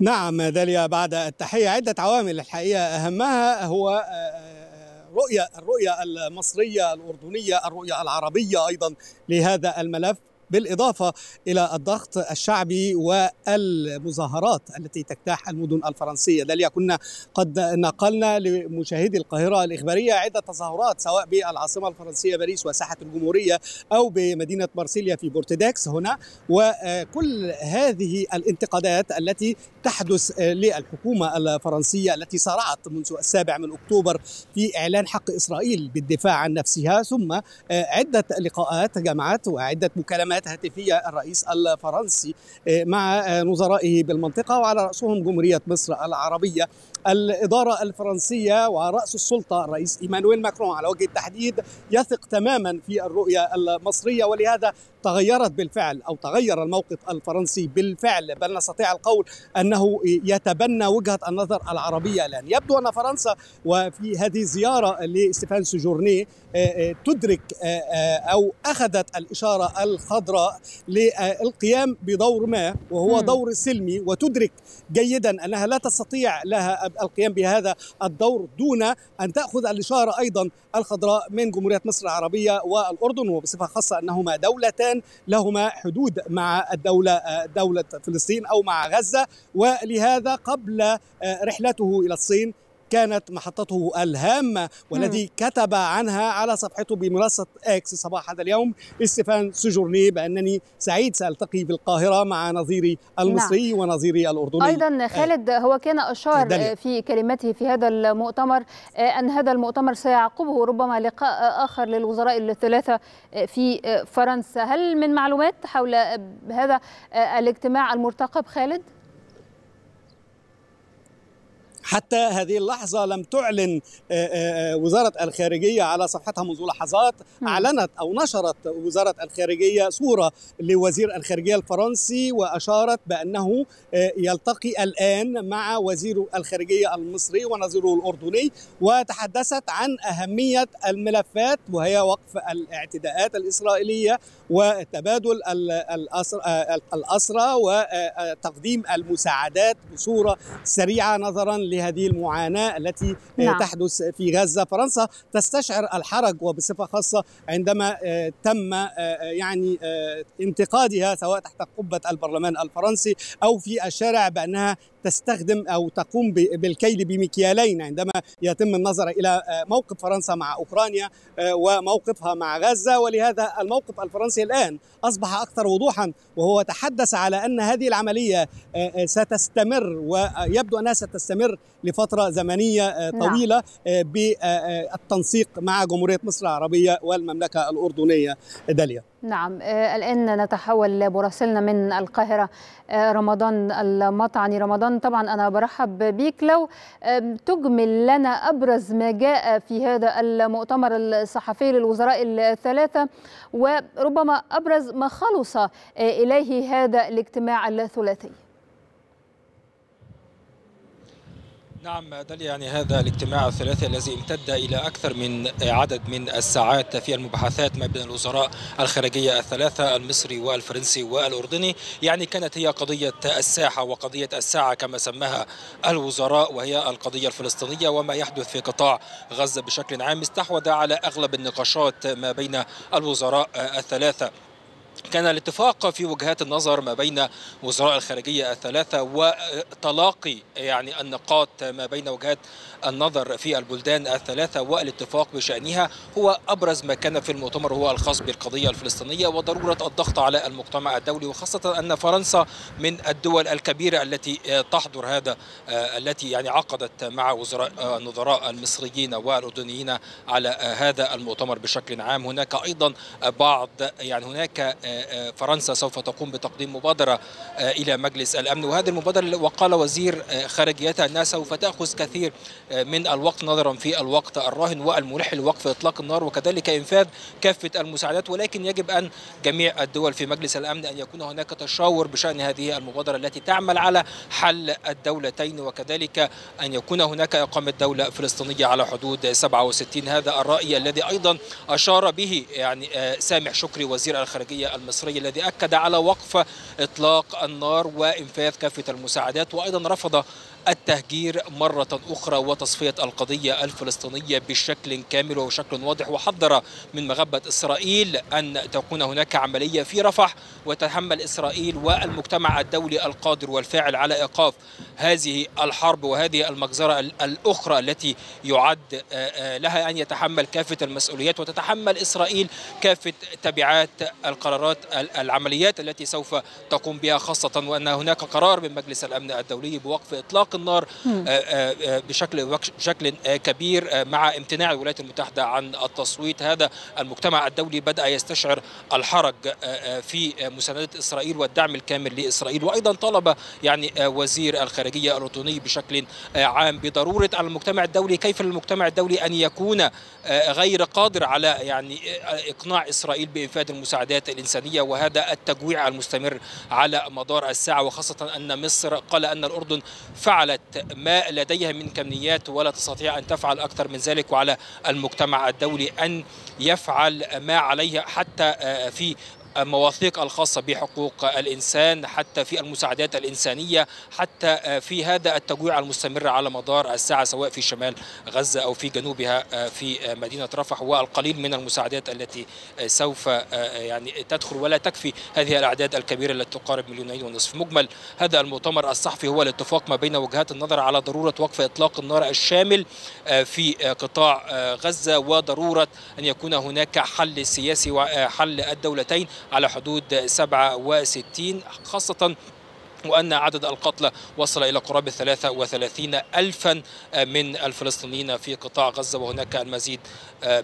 نعم داليا، بعد التحية عدة عوامل الحقيقة، أهمها هو رؤية الرؤية المصرية الأردنية، الرؤية العربية أيضا لهذا الملف، بالإضافة إلى الضغط الشعبي والمظاهرات التي تجتاح المدن الفرنسية. داليا، كنا قد نقلنا لمشاهدي القاهرة الإخبارية عدة تظاهرات سواء بالعاصمة الفرنسية باريس وساحة الجمهورية أو بمدينة مارسيليا في بورتداكس هنا، وكل هذه الانتقادات التي تحدث للحكومة الفرنسية التي صارعت منذ السابع من أكتوبر في إعلان حق إسرائيل بالدفاع عن نفسها، ثم عدة لقاءات جمعت وعدة مكالمات هاتفية الرئيس الفرنسي مع نظرائه بالمنطقة، وعلى رأسهم جمهورية مصر العربية الإدارة الفرنسية ورأس السلطة الرئيس إيمانويل ماكرون على وجه التحديد يثق تماما في الرؤية المصرية، ولهذا تغيرت بالفعل أو تغير الموقف الفرنسي بالفعل، بل نستطيع القول أنه يتبنى وجهة النظر العربية الآن. يبدو أن فرنسا وفي هذه الزيارة لستيفان سيجورني تدرك أو أخذت الإشارة الخضراء للقيام بدور ما وهو دور سلمي، وتدرك جيدا أنها لا تستطيع لها القيام بهذا الدور دون أن تأخذ الإشارة أيضا الخضراء من جمهورية مصر العربية والأردن، وبصفة خاصة أنهما دولتان لهما حدود مع الدولة دولة فلسطين أو مع غزة. ولهذا قبل رحلته إلى الصين كانت محطته الهامة والذي كتب عنها على صفحته بمنصة إكس صباح هذا اليوم ستيفان سيجورني بأنني سعيد سألتقي بالقاهرة مع نظيري المصري نعم. ونظيري الأردني أيضا. خالد هو كان أشار دليل. في كلمته في هذا المؤتمر أن هذا المؤتمر سيعقبه ربما لقاء آخر للوزراء الثلاثة في فرنسا. هل من معلومات حول هذا الاجتماع المرتقب خالد؟ حتى هذه اللحظة لم تعلن وزارة الخارجية على صفحتها منذ لحظات، أعلنت أو نشرت وزارة الخارجية صورة لوزير الخارجية الفرنسي وأشارت بأنه يلتقي الآن مع وزير الخارجية المصري ونظيره الأردني، وتحدثت عن أهمية الملفات وهي وقف الاعتداءات الإسرائيلية وتبادل الأسرى وتقديم المساعدات بصورة سريعة نظرا هذه المعاناة التي نعم. تحدث في غزة. فرنسا تستشعر الحرج وبصفة خاصة عندما تم يعني انتقادها سواء تحت قبة البرلمان الفرنسي أو في الشارع بأنها تستخدم أو تقوم بالكيل بمكيالين عندما يتم النظر إلى موقف فرنسا مع أوكرانيا وموقفها مع غزة. ولهذا الموقف الفرنسي الآن أصبح أكثر وضوحا، وهو تحدث على أن هذه العملية ستستمر ويبدو أنها ستستمر لفترة زمنية طويلة بالتنسيق مع جمهورية مصر العربية والمملكة الأردنية داليا. نعم. الآن نتحول مراسلنا من القاهرة رمضان المطعني. رمضان طبعا أنا برحب بيك، لو تجمل لنا أبرز ما جاء في هذا المؤتمر الصحفي للوزراء الثلاثة وربما أبرز ما خلص إليه هذا الاجتماع الثلاثي. نعم داليا، يعني هذا الاجتماع الثلاثي الذي امتد إلى أكثر من عدد من الساعات في المباحثات ما بين الوزراء الخارجية الثلاثة المصري والفرنسي والأردني، يعني كانت هي قضية الساحة وقضية الساعة كما سماها الوزراء، وهي القضية الفلسطينية وما يحدث في قطاع غزة بشكل عام. استحوذ على أغلب النقاشات ما بين الوزراء الثلاثة. كان الاتفاق في وجهات النظر ما بين وزراء الخارجية الثلاثة وتلاقي يعني النقاط ما بين وجهات النظر في البلدان الثلاثة والاتفاق بشأنها هو أبرز ما كان في المؤتمر، هو الخاص بالقضية الفلسطينية وضرورة الضغط على المجتمع الدولي، وخاصة أن فرنسا من الدول الكبيرة التي تحضر هذا التي يعني عقدت مع وزراء النظراء المصريين والأردنيين على هذا المؤتمر بشكل عام. هناك أيضا بعض يعني هناك فرنسا سوف تقوم بتقديم مبادرة إلى مجلس الأمن، وهذه المبادرة وقال وزير خارجيتها أنها سوف تأخذ كثير من الوقت نظرا في الوقت الراهن والملح لوقف إطلاق النار وكذلك إنفاذ كافة المساعدات، ولكن يجب أن جميع الدول في مجلس الأمن أن يكون هناك تشاور بشأن هذه المبادرة التي تعمل على حل الدولتين وكذلك أن يكون هناك إقامة دولة فلسطينية على حدود سبعة وستين. هذا الرأي الذي أيضا أشار به يعني سامح شكري وزير الخارجية المصري الذي أكد على وقف إطلاق النار وإنفاذ كافة المساعدات، وأيضا رفض التهجير مرة أخرى وتصفية القضية الفلسطينية بشكل كامل وشكل واضح، وحذر من مغبة إسرائيل أن تكون هناك عملية في رفح وتحمل إسرائيل والمجتمع الدولي القادر والفاعل على إيقاف هذه الحرب وهذه المجزرة الأخرى التي يعد لها أن يتحمل كافة المسؤوليات وتتحمل إسرائيل كافة تبعات القرارات العمليات التي سوف تقوم بها، خاصة وأن هناك قرار من مجلس الأمن الدولي بوقف إطلاق النار بشكل بشكل كبير مع امتناع الولايات المتحدة عن التصويت. هذا المجتمع الدولي بدأ يستشعر الحرج في مساندة إسرائيل والدعم الكامل لإسرائيل، وأيضا طلب يعني وزير الخارجية الأردني بشكل عام بضرورة المجتمع الدولي، كيف المجتمع الدولي أن يكون غير قادر على يعني إقناع إسرائيل بإنفاذ المساعدات الإنسانية، وهذا التجويع المستمر على مدار الساعة، وخاصة أن مصر قال أن الأردن فعلت ما لديها من كميات ولا تستطيع أن تفعل أكثر من ذلك، وعلى المجتمع الدولي أن يفعل ما عليه حتى في المواثيق الخاصة بحقوق الإنسان، حتى في المساعدات الإنسانية، حتى في هذا التجويع المستمر على مدار الساعة سواء في شمال غزة أو في جنوبها في مدينة رفح، والقليل من المساعدات التي سوف يعني تدخل، ولا تكفي هذه الأعداد الكبيرة التي تقارب مليونين ونصف. مجمل هذا المؤتمر الصحفي هو الاتفاق ما بين وجهات النظر على ضرورة وقف إطلاق النار الشامل في قطاع غزة، وضرورة أن يكون هناك حل سياسي وحل الدولتين على حدود سبعة وستين، خاصة وأن عدد القتلى وصل إلى قرابة ثلاثة وثلاثين ألفا من الفلسطينيين في قطاع غزة، وهناك المزيد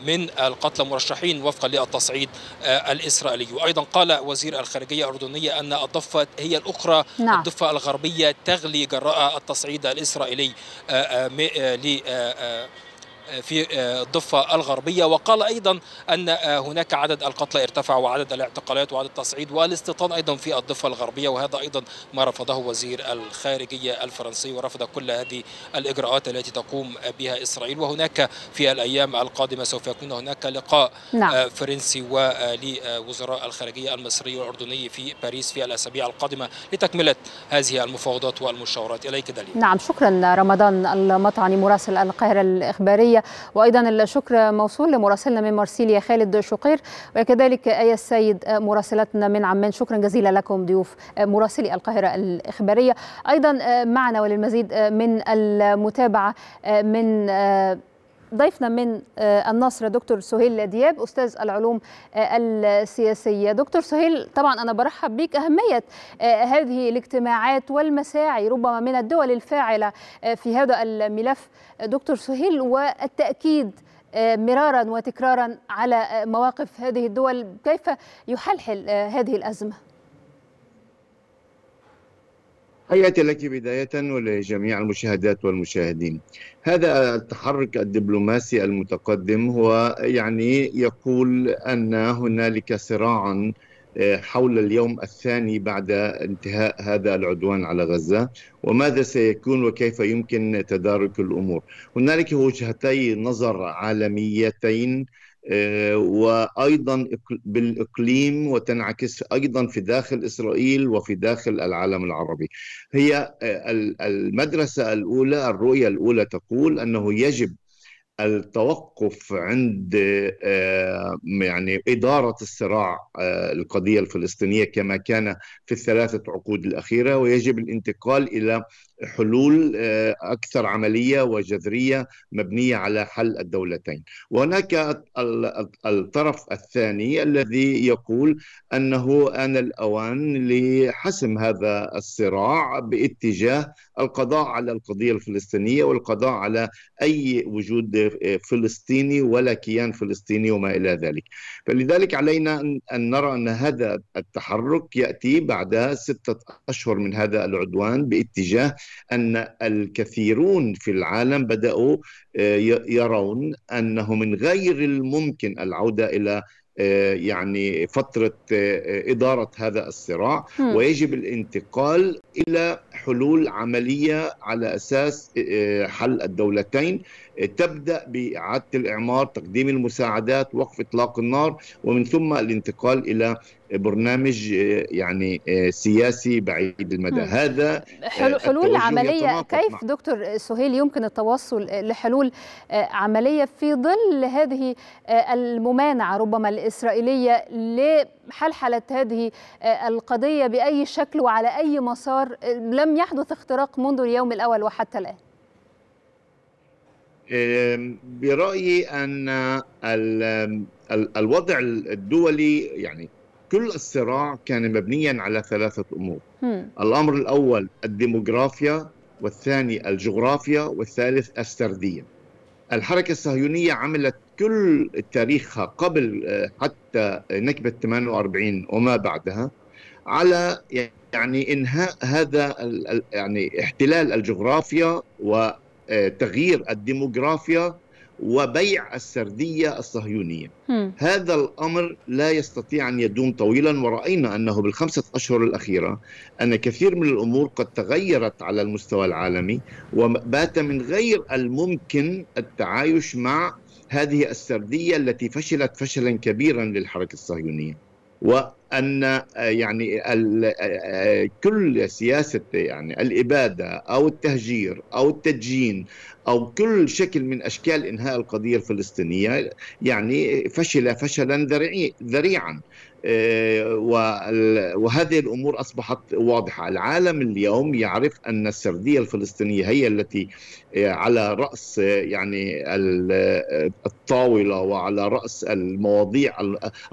من القتلى مرشحين وفقا للتصعيد الإسرائيلي. وأيضا قال وزير الخارجية الأردنية أن الضفة هي الأخرى، نعم. الضفة الغربية تغلي جراء التصعيد الإسرائيلي ل في الضفة الغربية، وقال أيضا أن هناك عدد القتلى ارتفع وعدد الاعتقالات وعدد التصعيد والاستيطان أيضا في الضفة الغربية، وهذا أيضا ما رفضه وزير الخارجية الفرنسي، ورفض كل هذه الإجراءات التي تقوم بها إسرائيل. وهناك في الأيام القادمة سوف يكون هناك لقاء نعم. فرنسي ولوزراء الخارجية المصري والأردني في باريس في الأسابيع القادمة لتكملة هذه المفاوضات والمشاورات. إليك دليل. نعم، شكرا رمضان المطعني مراسل القاهرة الإخبارية، وأيضا الشكر موصول لمراسلنا من مرسيليا خالد شقير، وكذلك آية السيد مراسلتنا من عمان. شكرا جزيلا لكم ضيوف مراسلي القاهرة الإخبارية. أيضا معنا وللمزيد من المتابعة من ضيفنا من النصر دكتور سهيل دياب، أستاذ العلوم السياسية. دكتور سهيل، طبعا أنا برحب بك. أهمية هذه الاجتماعات والمساعي ربما من الدول الفاعلة في هذا الملف دكتور سهيل، والتأكيد مرارا وتكرارا على مواقف هذه الدول، كيف يحلحل هذه الأزمة؟ تحياتي لك بداية ولجميع المشاهدات والمشاهدين. هذا التحرك الدبلوماسي المتقدم هو يعني يقول أن هنالك صراعا حول اليوم الثاني بعد انتهاء هذا العدوان على غزة، وماذا سيكون وكيف يمكن تدارك الأمور. هنالك وجهتي نظر عالميتين، وأيضا بالإقليم، وتنعكس أيضا في داخل إسرائيل وفي داخل العالم العربي. هي المدرسة الأولى، الرؤية الأولى تقول أنه يجب التوقف عند يعني إدارة الصراع القضية الفلسطينية كما كان في الثلاثة عقود الأخيرة، ويجب الانتقال إلى حلول أكثر عملية وجذرية مبنية على حل الدولتين. وهناك الطرف الثاني الذي يقول أنه آن الأوان لحسم هذا الصراع باتجاه القضاء على القضية الفلسطينية والقضاء على أي وجود فلسطيني ولا كيان فلسطيني وما إلى ذلك. فلذلك علينا أن نرى أن هذا التحرك يأتي بعد ستة أشهر من هذا العدوان، باتجاه أن الكثيرون في العالم بدأوا يرون أنه من غير الممكن العودة إلى يعني فترة إدارة هذا الصراع، ويجب الانتقال إلى حلول عملية على أساس حل الدولتين، تبدأ بإعادة الإعمار، تقديم المساعدات، وقف إطلاق النار، ومن ثم الانتقال إلى برنامج يعني سياسي بعيد المدى. هذا حلول عملية. كيف دكتور سهيل يمكن التوصل لحلول عملية في ظل هذه الممانعة ربما الإسرائيلية لحلحلة هذه القضية بأي شكل وعلى أي مسار؟ لم يحدث اختراق منذ اليوم الأول وحتى الآن. برأيي أن الوضع الدولي يعني كل الصراع كان مبنيا على ثلاثة أمور. الأمر الأول الديموغرافيا، والثاني الجغرافيا، والثالث السردية. الحركة الصهيونية عملت كل تاريخها قبل حتى نكبة ثمانية وأربعين وما بعدها على يعني إنهاء هذا يعني احتلال الجغرافيا وتغيير الديموغرافيا وبيع السردية الصهيونية. هذا الأمر لا يستطيع أن يدوم طويلا، ورأينا أنه بالخمسة أشهر الأخيرة أن كثير من الأمور قد تغيرت على المستوى العالمي، وبات من غير الممكن التعايش مع هذه السردية التي فشلت فشلا كبيرا للحركة الصهيونية. وأن يعني كل سياسة يعني الإبادة أو التهجير أو التدجين أو كل شكل من أشكال إنهاء القضية الفلسطينية يعني فشل فشلا ذريعا، وهذه الأمور أصبحت واضحة. العالم اليوم يعرف أن السردية الفلسطينية هي التي على رأس يعني الطاولة وعلى رأس المواضيع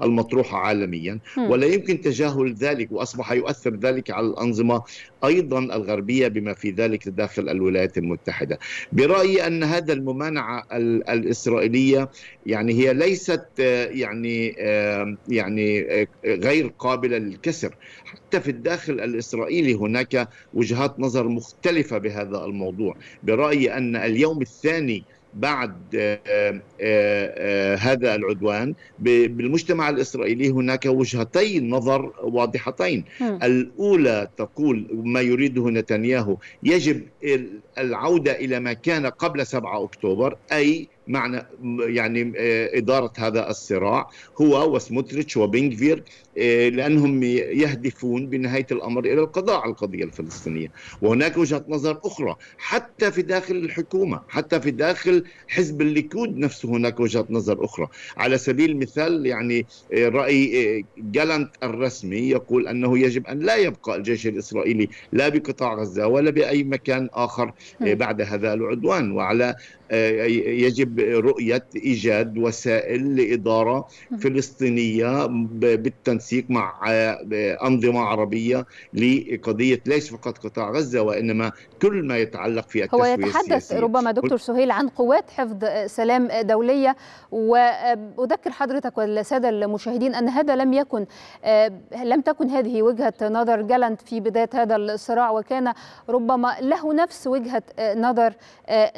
المطروحة عالميا، ولا يمكن تجاهل ذلك، وأصبح يؤثر ذلك على الأنظمة أيضا الغربية بما في ذلك داخل الولايات المتحدة. برأيي أن هذا الممانعة الإسرائيلية يعني هي ليست يعني يعني غير قابلة للكسر. حتى في الداخل الإسرائيلي هناك وجهات نظر مختلفة بهذا الموضوع. برأيي أن اليوم الثاني بعد آآ آآ هذا العدوان بالمجتمع الإسرائيلي هناك وجهتي نظر واضحتين. م. الأولى تقول ما يريده نتنياهو يجب العودة إلى ما كان قبل سبعة أكتوبر، أي معنى يعني إدارة هذا الصراع هو وسموتريتش وبينغفير، لأنهم يهدفون بنهاية الأمر إلى القضاء على القضية الفلسطينية. وهناك وجهة نظر أخرى حتى في داخل الحكومة، حتى في داخل حزب الليكود نفسه هناك وجهة نظر أخرى. على سبيل المثال يعني رأي جالانت الرسمي يقول أنه يجب أن لا يبقى الجيش الإسرائيلي لا بقطاع غزة ولا بأي مكان آخر بعد هذا العدوان، وعلى يجب رؤية إيجاد وسائل لإدارة فلسطينية بالتنسيق مع أنظمة عربية لقضية ليس فقط قطاع غزة وإنما كل ما يتعلق في التسوية السياسية. هو يتحدث ربما دكتور سهيل عن قوات حفظ سلام دولية، وأذكر حضرتك والسادة المشاهدين أن هذا لم يكن لم تكن هذه وجهة نظر جالانت في بداية هذا الصراع، وكان ربما له نفس وجهة نظر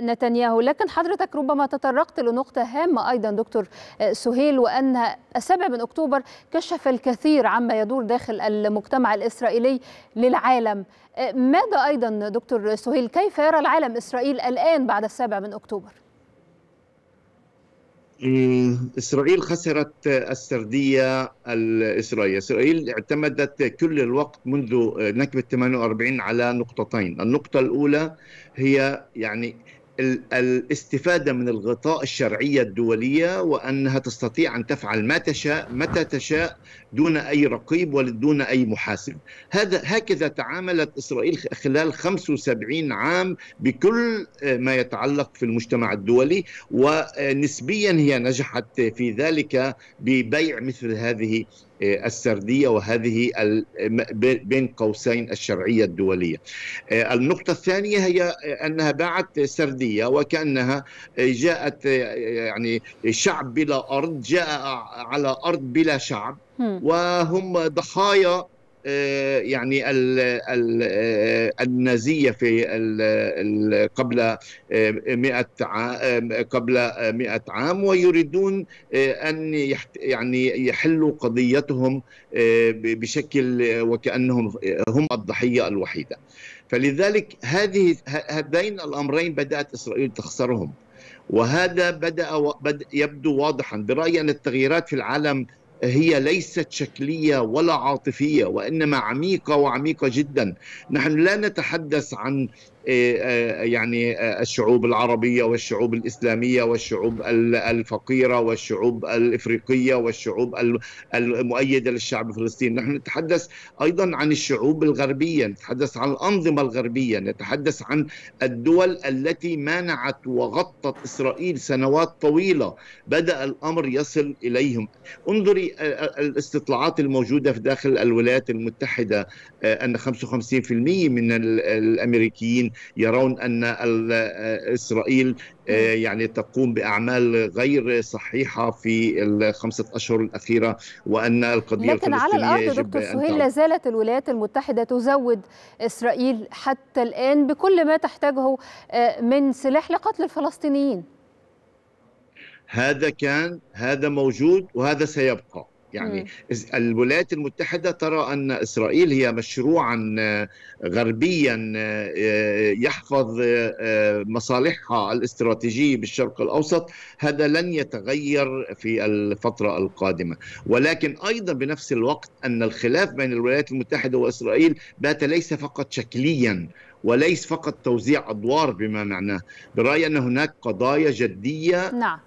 نتنياهو. لكن حضرتك ربما تطرقت لنقطة هامة أيضا دكتور سهيل، وأن السابع من أكتوبر كشف الكثير عما يدور داخل المجتمع الإسرائيلي للعالم. ماذا أيضا دكتور سهيل، كيف يرى العالم إسرائيل الآن بعد السابع من أكتوبر؟ إسرائيل خسرت السردية الإسرائيلية. إسرائيل اعتمدت كل الوقت منذ نكبة ثمانية وأربعين على نقطتين. النقطة الأولى هي يعني الاستفادة من الغطاء الشرعية الدولية، وأنها تستطيع أن تفعل ما تشاء متى تشاء دون أي رقيب ودون أي محاسب. هذا هكذا تعاملت إسرائيل خلال خمسة وسبعين عام بكل ما يتعلق في المجتمع الدولي، ونسبيا هي نجحت في ذلك ببيع مثل هذه السردية وهذه بين قوسين الشرعية الدولية. النقطة الثانية هي أنها باعت سردية وكأنها جاءت يعني شعب بلا أرض جاء على أرض بلا شعب، وهم ضحايا يعني النازية في قبل مئة قبل مئة عام، ويريدون أن يعني يحلوا قضيتهم بشكل وكأنهم هم الضحية الوحيدة. فلذلك هذه هذين الأمرين بدأت إسرائيل تخسرهم، وهذا بدأ يبدو واضحا. برأيي أن التغييرات في العالم هي ليست شكلية ولا عاطفية، وإنما عميقة وعميقة جدا. نحن لا نتحدث عن يعني الشعوب العربية والشعوب الإسلامية والشعوب الفقيرة والشعوب الإفريقية والشعوب المؤيدة للشعب الفلسطيني، نحن نتحدث أيضا عن الشعوب الغربية، نتحدث عن الأنظمة الغربية، نتحدث عن الدول التي مانعت وغطت إسرائيل سنوات طويلة. بدأ الأمر يصل إليهم. انظري الاستطلاعات الموجودة في داخل الولايات المتحدة أن خمسة وخمسين بالمئة من الأمريكيين يرون أن إسرائيل يعني تقوم بأعمال غير صحيحة في الخمسة أشهر الأخيرة، وأن القضية لكن على الأرض دكتور سهيل لا زالت الولايات المتحدة تزود إسرائيل حتى الآن بكل ما تحتاجه من سلاح لقتل الفلسطينيين. هذا كان هذا موجود وهذا سيبقى. يعني الولايات المتحدة ترى أن إسرائيل هي مشروعا غربيا يحفظ مصالحها الاستراتيجية بالشرق الأوسط، هذا لن يتغير في الفترة القادمة. ولكن أيضا بنفس الوقت أن الخلاف بين الولايات المتحدة وإسرائيل بات ليس فقط شكليا وليس فقط توزيع أدوار بما معناه، برأيي أن هناك قضايا جدية نعم.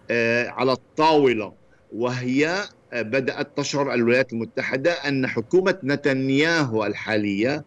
على الطاولة، وهي بدأت تشعر الولايات المتحدة أن حكومة نتنياهو الحالية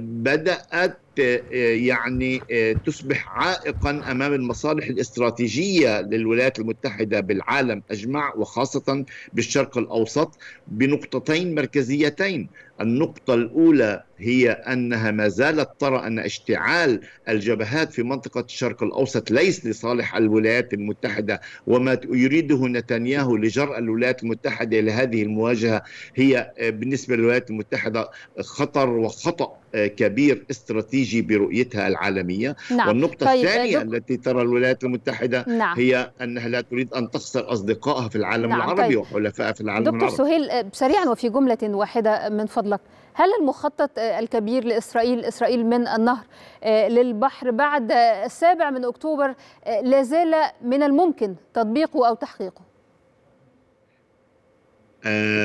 بدأت يعني تصبح عائقا أمام المصالح الاستراتيجية للولايات المتحدة بالعالم أجمع وخاصة بالشرق الأوسط بنقطتين مركزيتين. النقطة الأولى هي أنها ما زالت ترى أن اشتعال الجبهات في منطقة الشرق الأوسط ليس لصالح الولايات المتحدة، وما يريده نتنياهو لجرء الولايات المتحدة لهذه المواجهة هي بالنسبة للولايات المتحدة خطر وخطأ كبير استراتيجي برؤيتها العالمية. نعم. والنقطة طيب الثانية دك... التي ترى الولايات المتحدة نعم. هي أنها لا تريد أن تخسر أصدقائها في العالم نعم. العربي طيب. وحلفائها في العالم العربي. دكتور سهيل سريعا وفي جملة واحدة من فضلك، هل المخطط الكبير لإسرائيل إسرائيل من النهر للبحر بعد السابع من أكتوبر لا زال من الممكن تطبيقه أو تحقيقه؟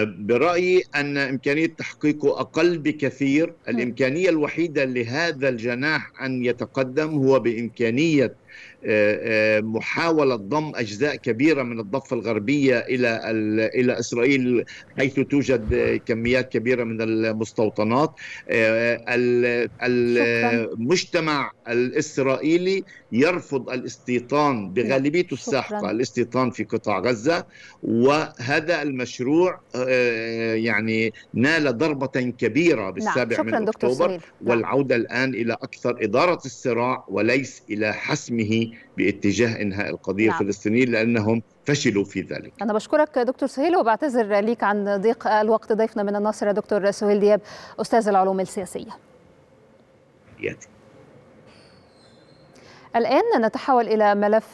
برأيي أن إمكانية تحقيقه أقل بكثير. الإمكانية الوحيدة لهذا الجناح أن يتقدم هو بإمكانية محاولة ضم أجزاء كبيرة من الضفة الغربية إلى إلى إسرائيل، حيث توجد كميات كبيرة من المستوطنات. المجتمع الإسرائيلي يرفض الاستيطان بغالبية الساحقة، الاستيطان في قطاع غزة، وهذا المشروع يعني نال ضربة كبيرة بالسابع من أكتوبر، والعودة الآن إلى أكثر إدارة الصراع وليس إلى حسمه باتجاه إنهاء القضية نعم. الفلسطينية لأنهم فشلوا في ذلك. أنا بشكرك دكتور سهيل وبعتذر ليك عن ضيق الوقت. ضيفنا من الناصرة دكتور سهيل دياب أستاذ العلوم السياسية. ياتي. الآن نتحول إلى ملف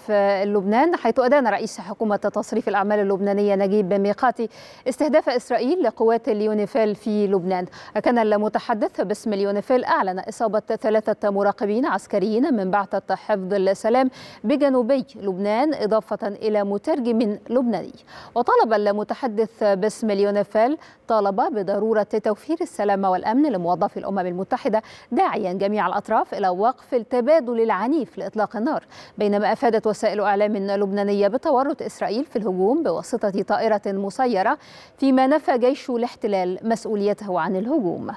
لبنان، حيث أدان رئيس حكومة تصريف الأعمال اللبنانية نجيب ميقاتي استهداف إسرائيل لقوات اليونيفيل في لبنان. كان المتحدث باسم اليونيفيل أعلن إصابة ثلاثة مراقبين عسكريين من بعثة حفظ السلام بجنوبي لبنان، إضافة إلى مترجم لبناني. وطالب المتحدث باسم اليونيفيل طالب بضرورة توفير السلامة والأمن لموظفي الأمم المتحدة، داعيا جميع الأطراف إلى وقف التبادل العنيف إطلاق النار. بينما أفادت وسائل أعلام لبنانية بتورط إسرائيل في الهجوم بواسطة طائرة مسيرة، فيما نفى جيش الاحتلال مسؤوليته عن الهجوم.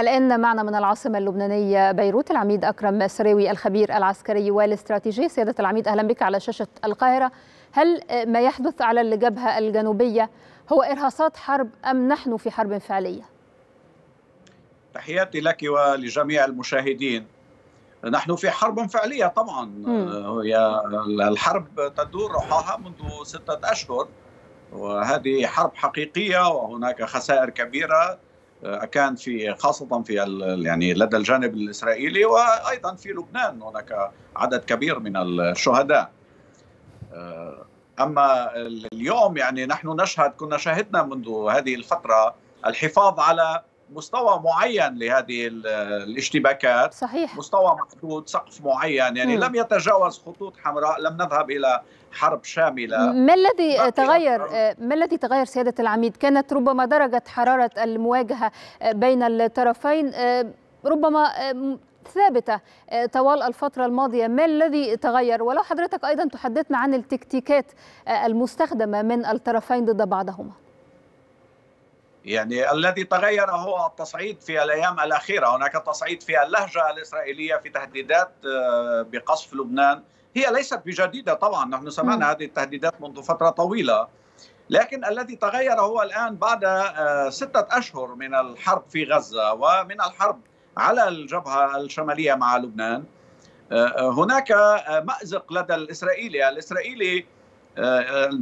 الآن معنا من العاصمة اللبنانية بيروت العميد أكرم السراوي الخبير العسكري والاستراتيجي. سيادة العميد أهلا بك على شاشة القاهرة. هل ما يحدث على الجبهة الجنوبية هو إرهاصات حرب أم نحن في حرب فعلية؟ تحياتي لك ولجميع المشاهدين. نحن في حرب فعلية طبعا. م. الحرب تدور رحاها منذ ستة أشهر، وهذه حرب حقيقية وهناك خسائر كبيرة كان في خاصة في يعني لدى الجانب الإسرائيلي، وأيضا في لبنان هناك عدد كبير من الشهداء. أما اليوم يعني نحن نشهد كنا شاهدنا منذ هذه الفترة الحفاظ على مستوى معين لهذه الاشتباكات. صحيح. مستوى محدود، سقف معين، يعني مم. لم يتجاوز خطوط حمراء، لم نذهب إلى حرب شاملة. ما الذي تغير ما الذي تغير سيادة العميد؟ كانت ربما درجة حرارة المواجهة بين الطرفين ربما ثابتة طوال الفترة الماضية، ما الذي تغير؟ ولو حضرتك أيضا تحدثنا عن التكتيكات المستخدمة من الطرفين ضد بعضهما. يعني الذي تغير هو التصعيد في الأيام الأخيرة، هناك تصعيد في اللهجة الإسرائيلية في تهديدات بقصف لبنان، هي ليست بجديدة طبعا، نحن سمعنا هذه التهديدات منذ فترة طويلة، لكن الذي تغير هو الآن بعد ستة أشهر من الحرب في غزة ومن الحرب على الجبهة الشمالية مع لبنان، هناك مأزق لدى الإسرائيلي. الإسرائيلي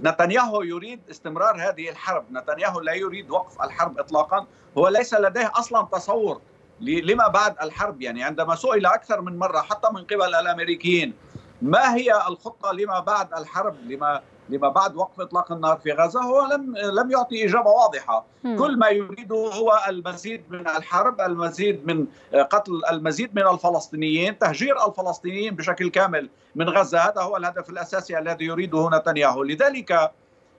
نتنياهو يريد استمرار هذه الحرب، نتنياهو لا يريد وقف الحرب إطلاقا، هو ليس لديه أصلا تصور لما بعد الحرب. يعني عندما سئل أكثر من مرة حتى من قبل الأمريكيين ما هي الخطة لما بعد الحرب، لما لما بعد وقف إطلاق النار في غزة، هو لم لم يعطي إجابة واضحة. م. كل ما يريده هو المزيد من الحرب، المزيد من قتل، المزيد من الفلسطينيين، تهجير الفلسطينيين بشكل كامل من غزة، هذا هو الهدف الأساسي الذي يريده نتنياهو. لذلك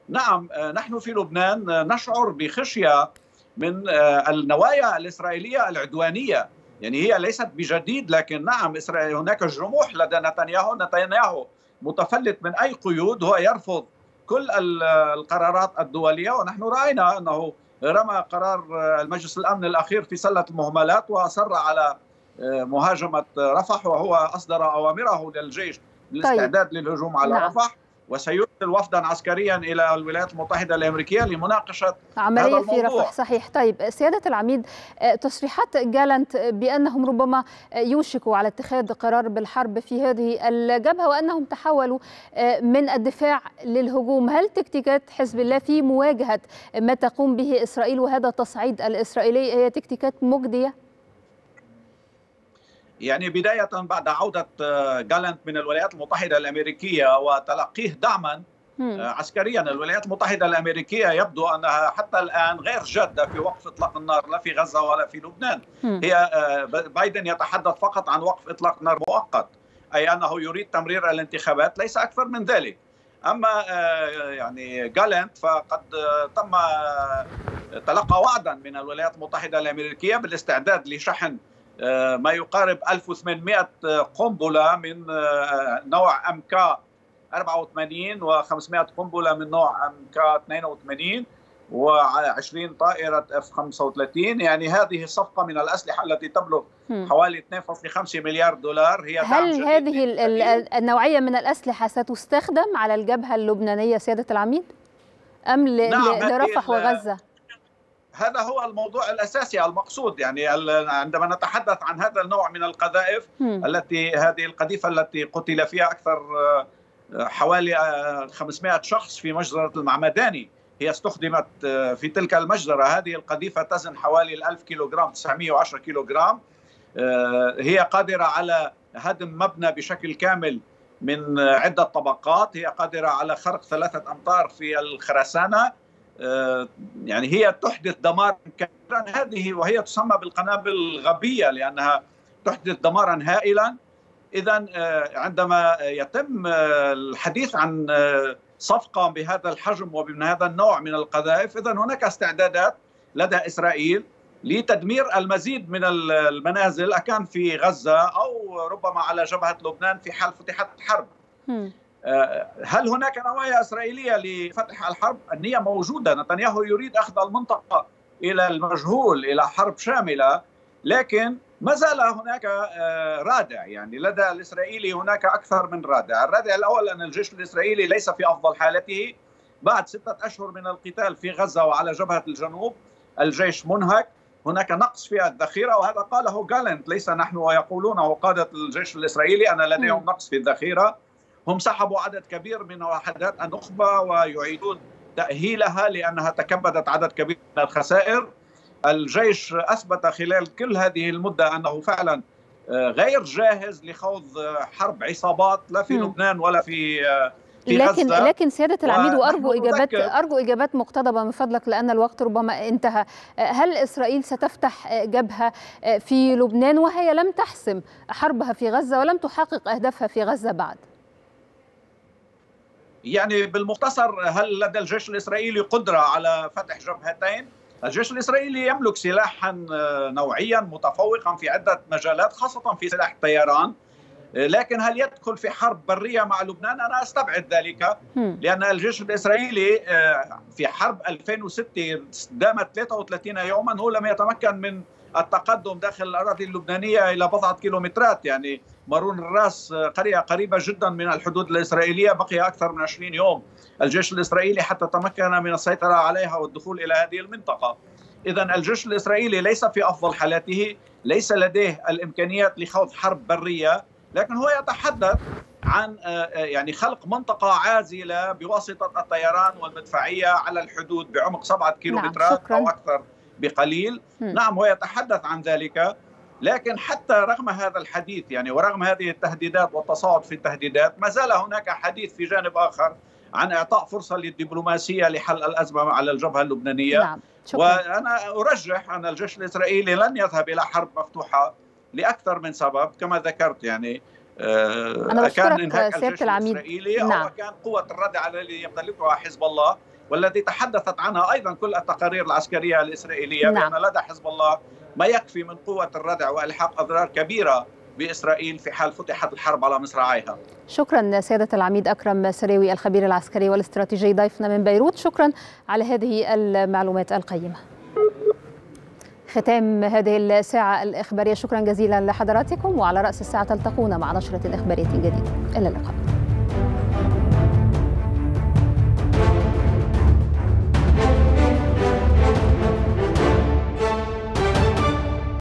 نعم نحن في لبنان نشعر بخشية من النوايا الإسرائيلية العدوانية، يعني هي ليست بجديد، لكن نعم إسرائيل هناك جموح لدى نتنياهو. نتنياهو متفلت من أي قيود، هو يرفض كل القرارات الدولية، ونحن رأينا أنه رمى قرار المجلس الأمن الأخير في سلة المهملات وأصر على مهاجمة رفح، وهو أصدر أوامره للجيش للاستعداد للهجوم على نعم. رفح، وسيرسل وفدا عسكريا إلى الولايات المتحدة الأمريكية لمناقشة عملية في رفح. صحيح. طيب سيادة العميد، تصريحات جالنت بأنهم ربما يوشكوا على اتخاذ قرار بالحرب في هذه الجبهة وأنهم تحولوا من الدفاع للهجوم، هل تكتيكات حزب الله في مواجهة ما تقوم به إسرائيل وهذا التصعيد الإسرائيلي هي تكتيكات مجدية؟ يعني بداية بعد عودة جالانت من الولايات المتحدة الأمريكية وتلقيه دعما عسكريا، الولايات المتحدة الأمريكية يبدو أنها حتى الآن غير جادة في وقف إطلاق النار، لا في غزة ولا في لبنان. هي بايدن يتحدث فقط عن وقف إطلاق نار مؤقت، أي أنه يريد تمرير الانتخابات، ليس أكثر من ذلك. أما يعني جالانت فقد تم تلقى وعدا من الولايات المتحدة الأمريكية بالاستعداد لشحن ما يقارب ألف وثمانمئة قنبلة من نوع أم كا أربعة وثمانين وخمسمئة قنبلة من نوع أم كا اثنين وثمانين وعشرين طائرة اف خمسة وثلاثين. يعني هذه الصفقة من الأسلحة التي تبلغ حوالي اثنين فاصلة خمسة مليار دولار هي دعم. هل هذه النوعية من الأسلحة ستستخدم على الجبهة اللبنانية سيادة العميد أم لرفح وغزة؟ هذا هو الموضوع الأساسي المقصود. يعني عندما نتحدث عن هذا النوع من القذائف م. التي هذه القذيفة التي قتل فيها أكثر حوالي خمسمئة شخص في مجزرة المعمداني، هي استخدمت في تلك المجزرة. هذه القذيفة تزن حوالي الألف كيلوغرام، تسعمئة وعشرة كيلوغرام، هي قادرة على هدم مبنى بشكل كامل من عدة طبقات، هي قادرة على خرق ثلاثة أمتار في الخرسانة، يعني هي تحدث دمارا كبيرا. هذه وهي تسمى بالقنابل الغبية لأنها تحدث دمارا هائلا. إذا عندما يتم الحديث عن صفقة بهذا الحجم ومن هذا النوع من القذائف، إذا هناك استعدادات لدى إسرائيل لتدمير المزيد من المنازل أكان في غزة أو ربما على جبهة لبنان في حال فتحت الحرب. هل هناك نوايا إسرائيلية لفتح الحرب؟ النية موجودة، نتنياهو يريد أخذ المنطقة إلى المجهول، إلى حرب شاملة، لكن ما زال هناك رادع. يعني لدى الإسرائيلي هناك أكثر من رادع. الرادع الأول أن الجيش الإسرائيلي ليس في أفضل حالته بعد ستة أشهر من القتال في غزة وعلى جبهة الجنوب، الجيش منهك، هناك نقص في الذخيرة، وهذا قاله جالانت ليس نحن، ويقولونه قادة الجيش الإسرائيلي أن لديهم نقص في الذخيرة. هم سحبوا عدد كبير من وحدات النخبة ويعيدون تأهيلها لأنها تكبدت عدد كبير من الخسائر. الجيش أثبت خلال كل هذه المدة أنه فعلا غير جاهز لخوض حرب عصابات لا في م. لبنان ولا في في لكن غزة. لكن سيادة العميد، وأرجو إجابات أرجو إجابات مقتضبة من فضلك لأن الوقت ربما انتهى، هل إسرائيل ستفتح جبهة في لبنان وهي لم تحسم حربها في غزة ولم تحقق أهدافها في غزة بعد؟ يعني بالمختصر، هل لدى الجيش الإسرائيلي قدرة على فتح جبهتين؟ الجيش الإسرائيلي يملك سلاحا نوعيا متفوقا في عدة مجالات، خاصة في سلاح الطيران، لكن هل يدخل في حرب برية مع لبنان؟ أنا أستبعد ذلك، لأن الجيش الإسرائيلي في حرب ألفين وستة دامت ثلاثة وثلاثين يوما، هو لم يتمكن من التقدم داخل الأراضي اللبنانية إلى بضعة كيلومترات، يعني مارون الراس قرية قريبة جدا من الحدود الإسرائيلية، بقي أكثر من عشرين يوم الجيش الإسرائيلي حتى تمكن من السيطرة عليها والدخول إلى هذه المنطقة. إذا الجيش الإسرائيلي ليس في أفضل حالاته، ليس لديه الإمكانيات لخوض حرب برية، لكن هو يتحدث عن يعني خلق منطقة عازلة بواسطة الطيران والمدفعية على الحدود بعمق سبعة كيلومترات نعم أو أكثر بقليل. هم. نعم هو يتحدث عن ذلك، لكن حتى رغم هذا الحديث يعني ورغم هذه التهديدات والتصاعد في التهديدات، ما زال هناك حديث في جانب آخر عن إعطاء فرصة للدبلوماسية لحل الأزمة على الجبهة اللبنانية. نعم. وأنا أرجح أن الجيش الإسرائيلي لن يذهب إلى حرب مفتوحة لأكثر من سبب كما ذكرت، يعني أنا كان انهاك الجيش العميد. الإسرائيلي نعم. أو كان قوة الردع التي يمتلكها حزب الله والتي تحدثت عنها أيضا كل التقارير العسكرية الإسرائيلية نعم. بأن لدى حزب الله ما يكفي من قوة الردع وإلحاق أضرار كبيرة بإسرائيل في حال فتحت الحرب على مصراعيها. شكرا سيادة العميد أكرم السراوي الخبير العسكري والاستراتيجي ضيفنا من بيروت، شكرا على هذه المعلومات القيمة. ختام هذه الساعة الإخبارية، شكرا جزيلا لحضراتكم، وعلى رأس الساعة تلتقونا مع نشرة إخبارية جديدة. إلى اللقاء.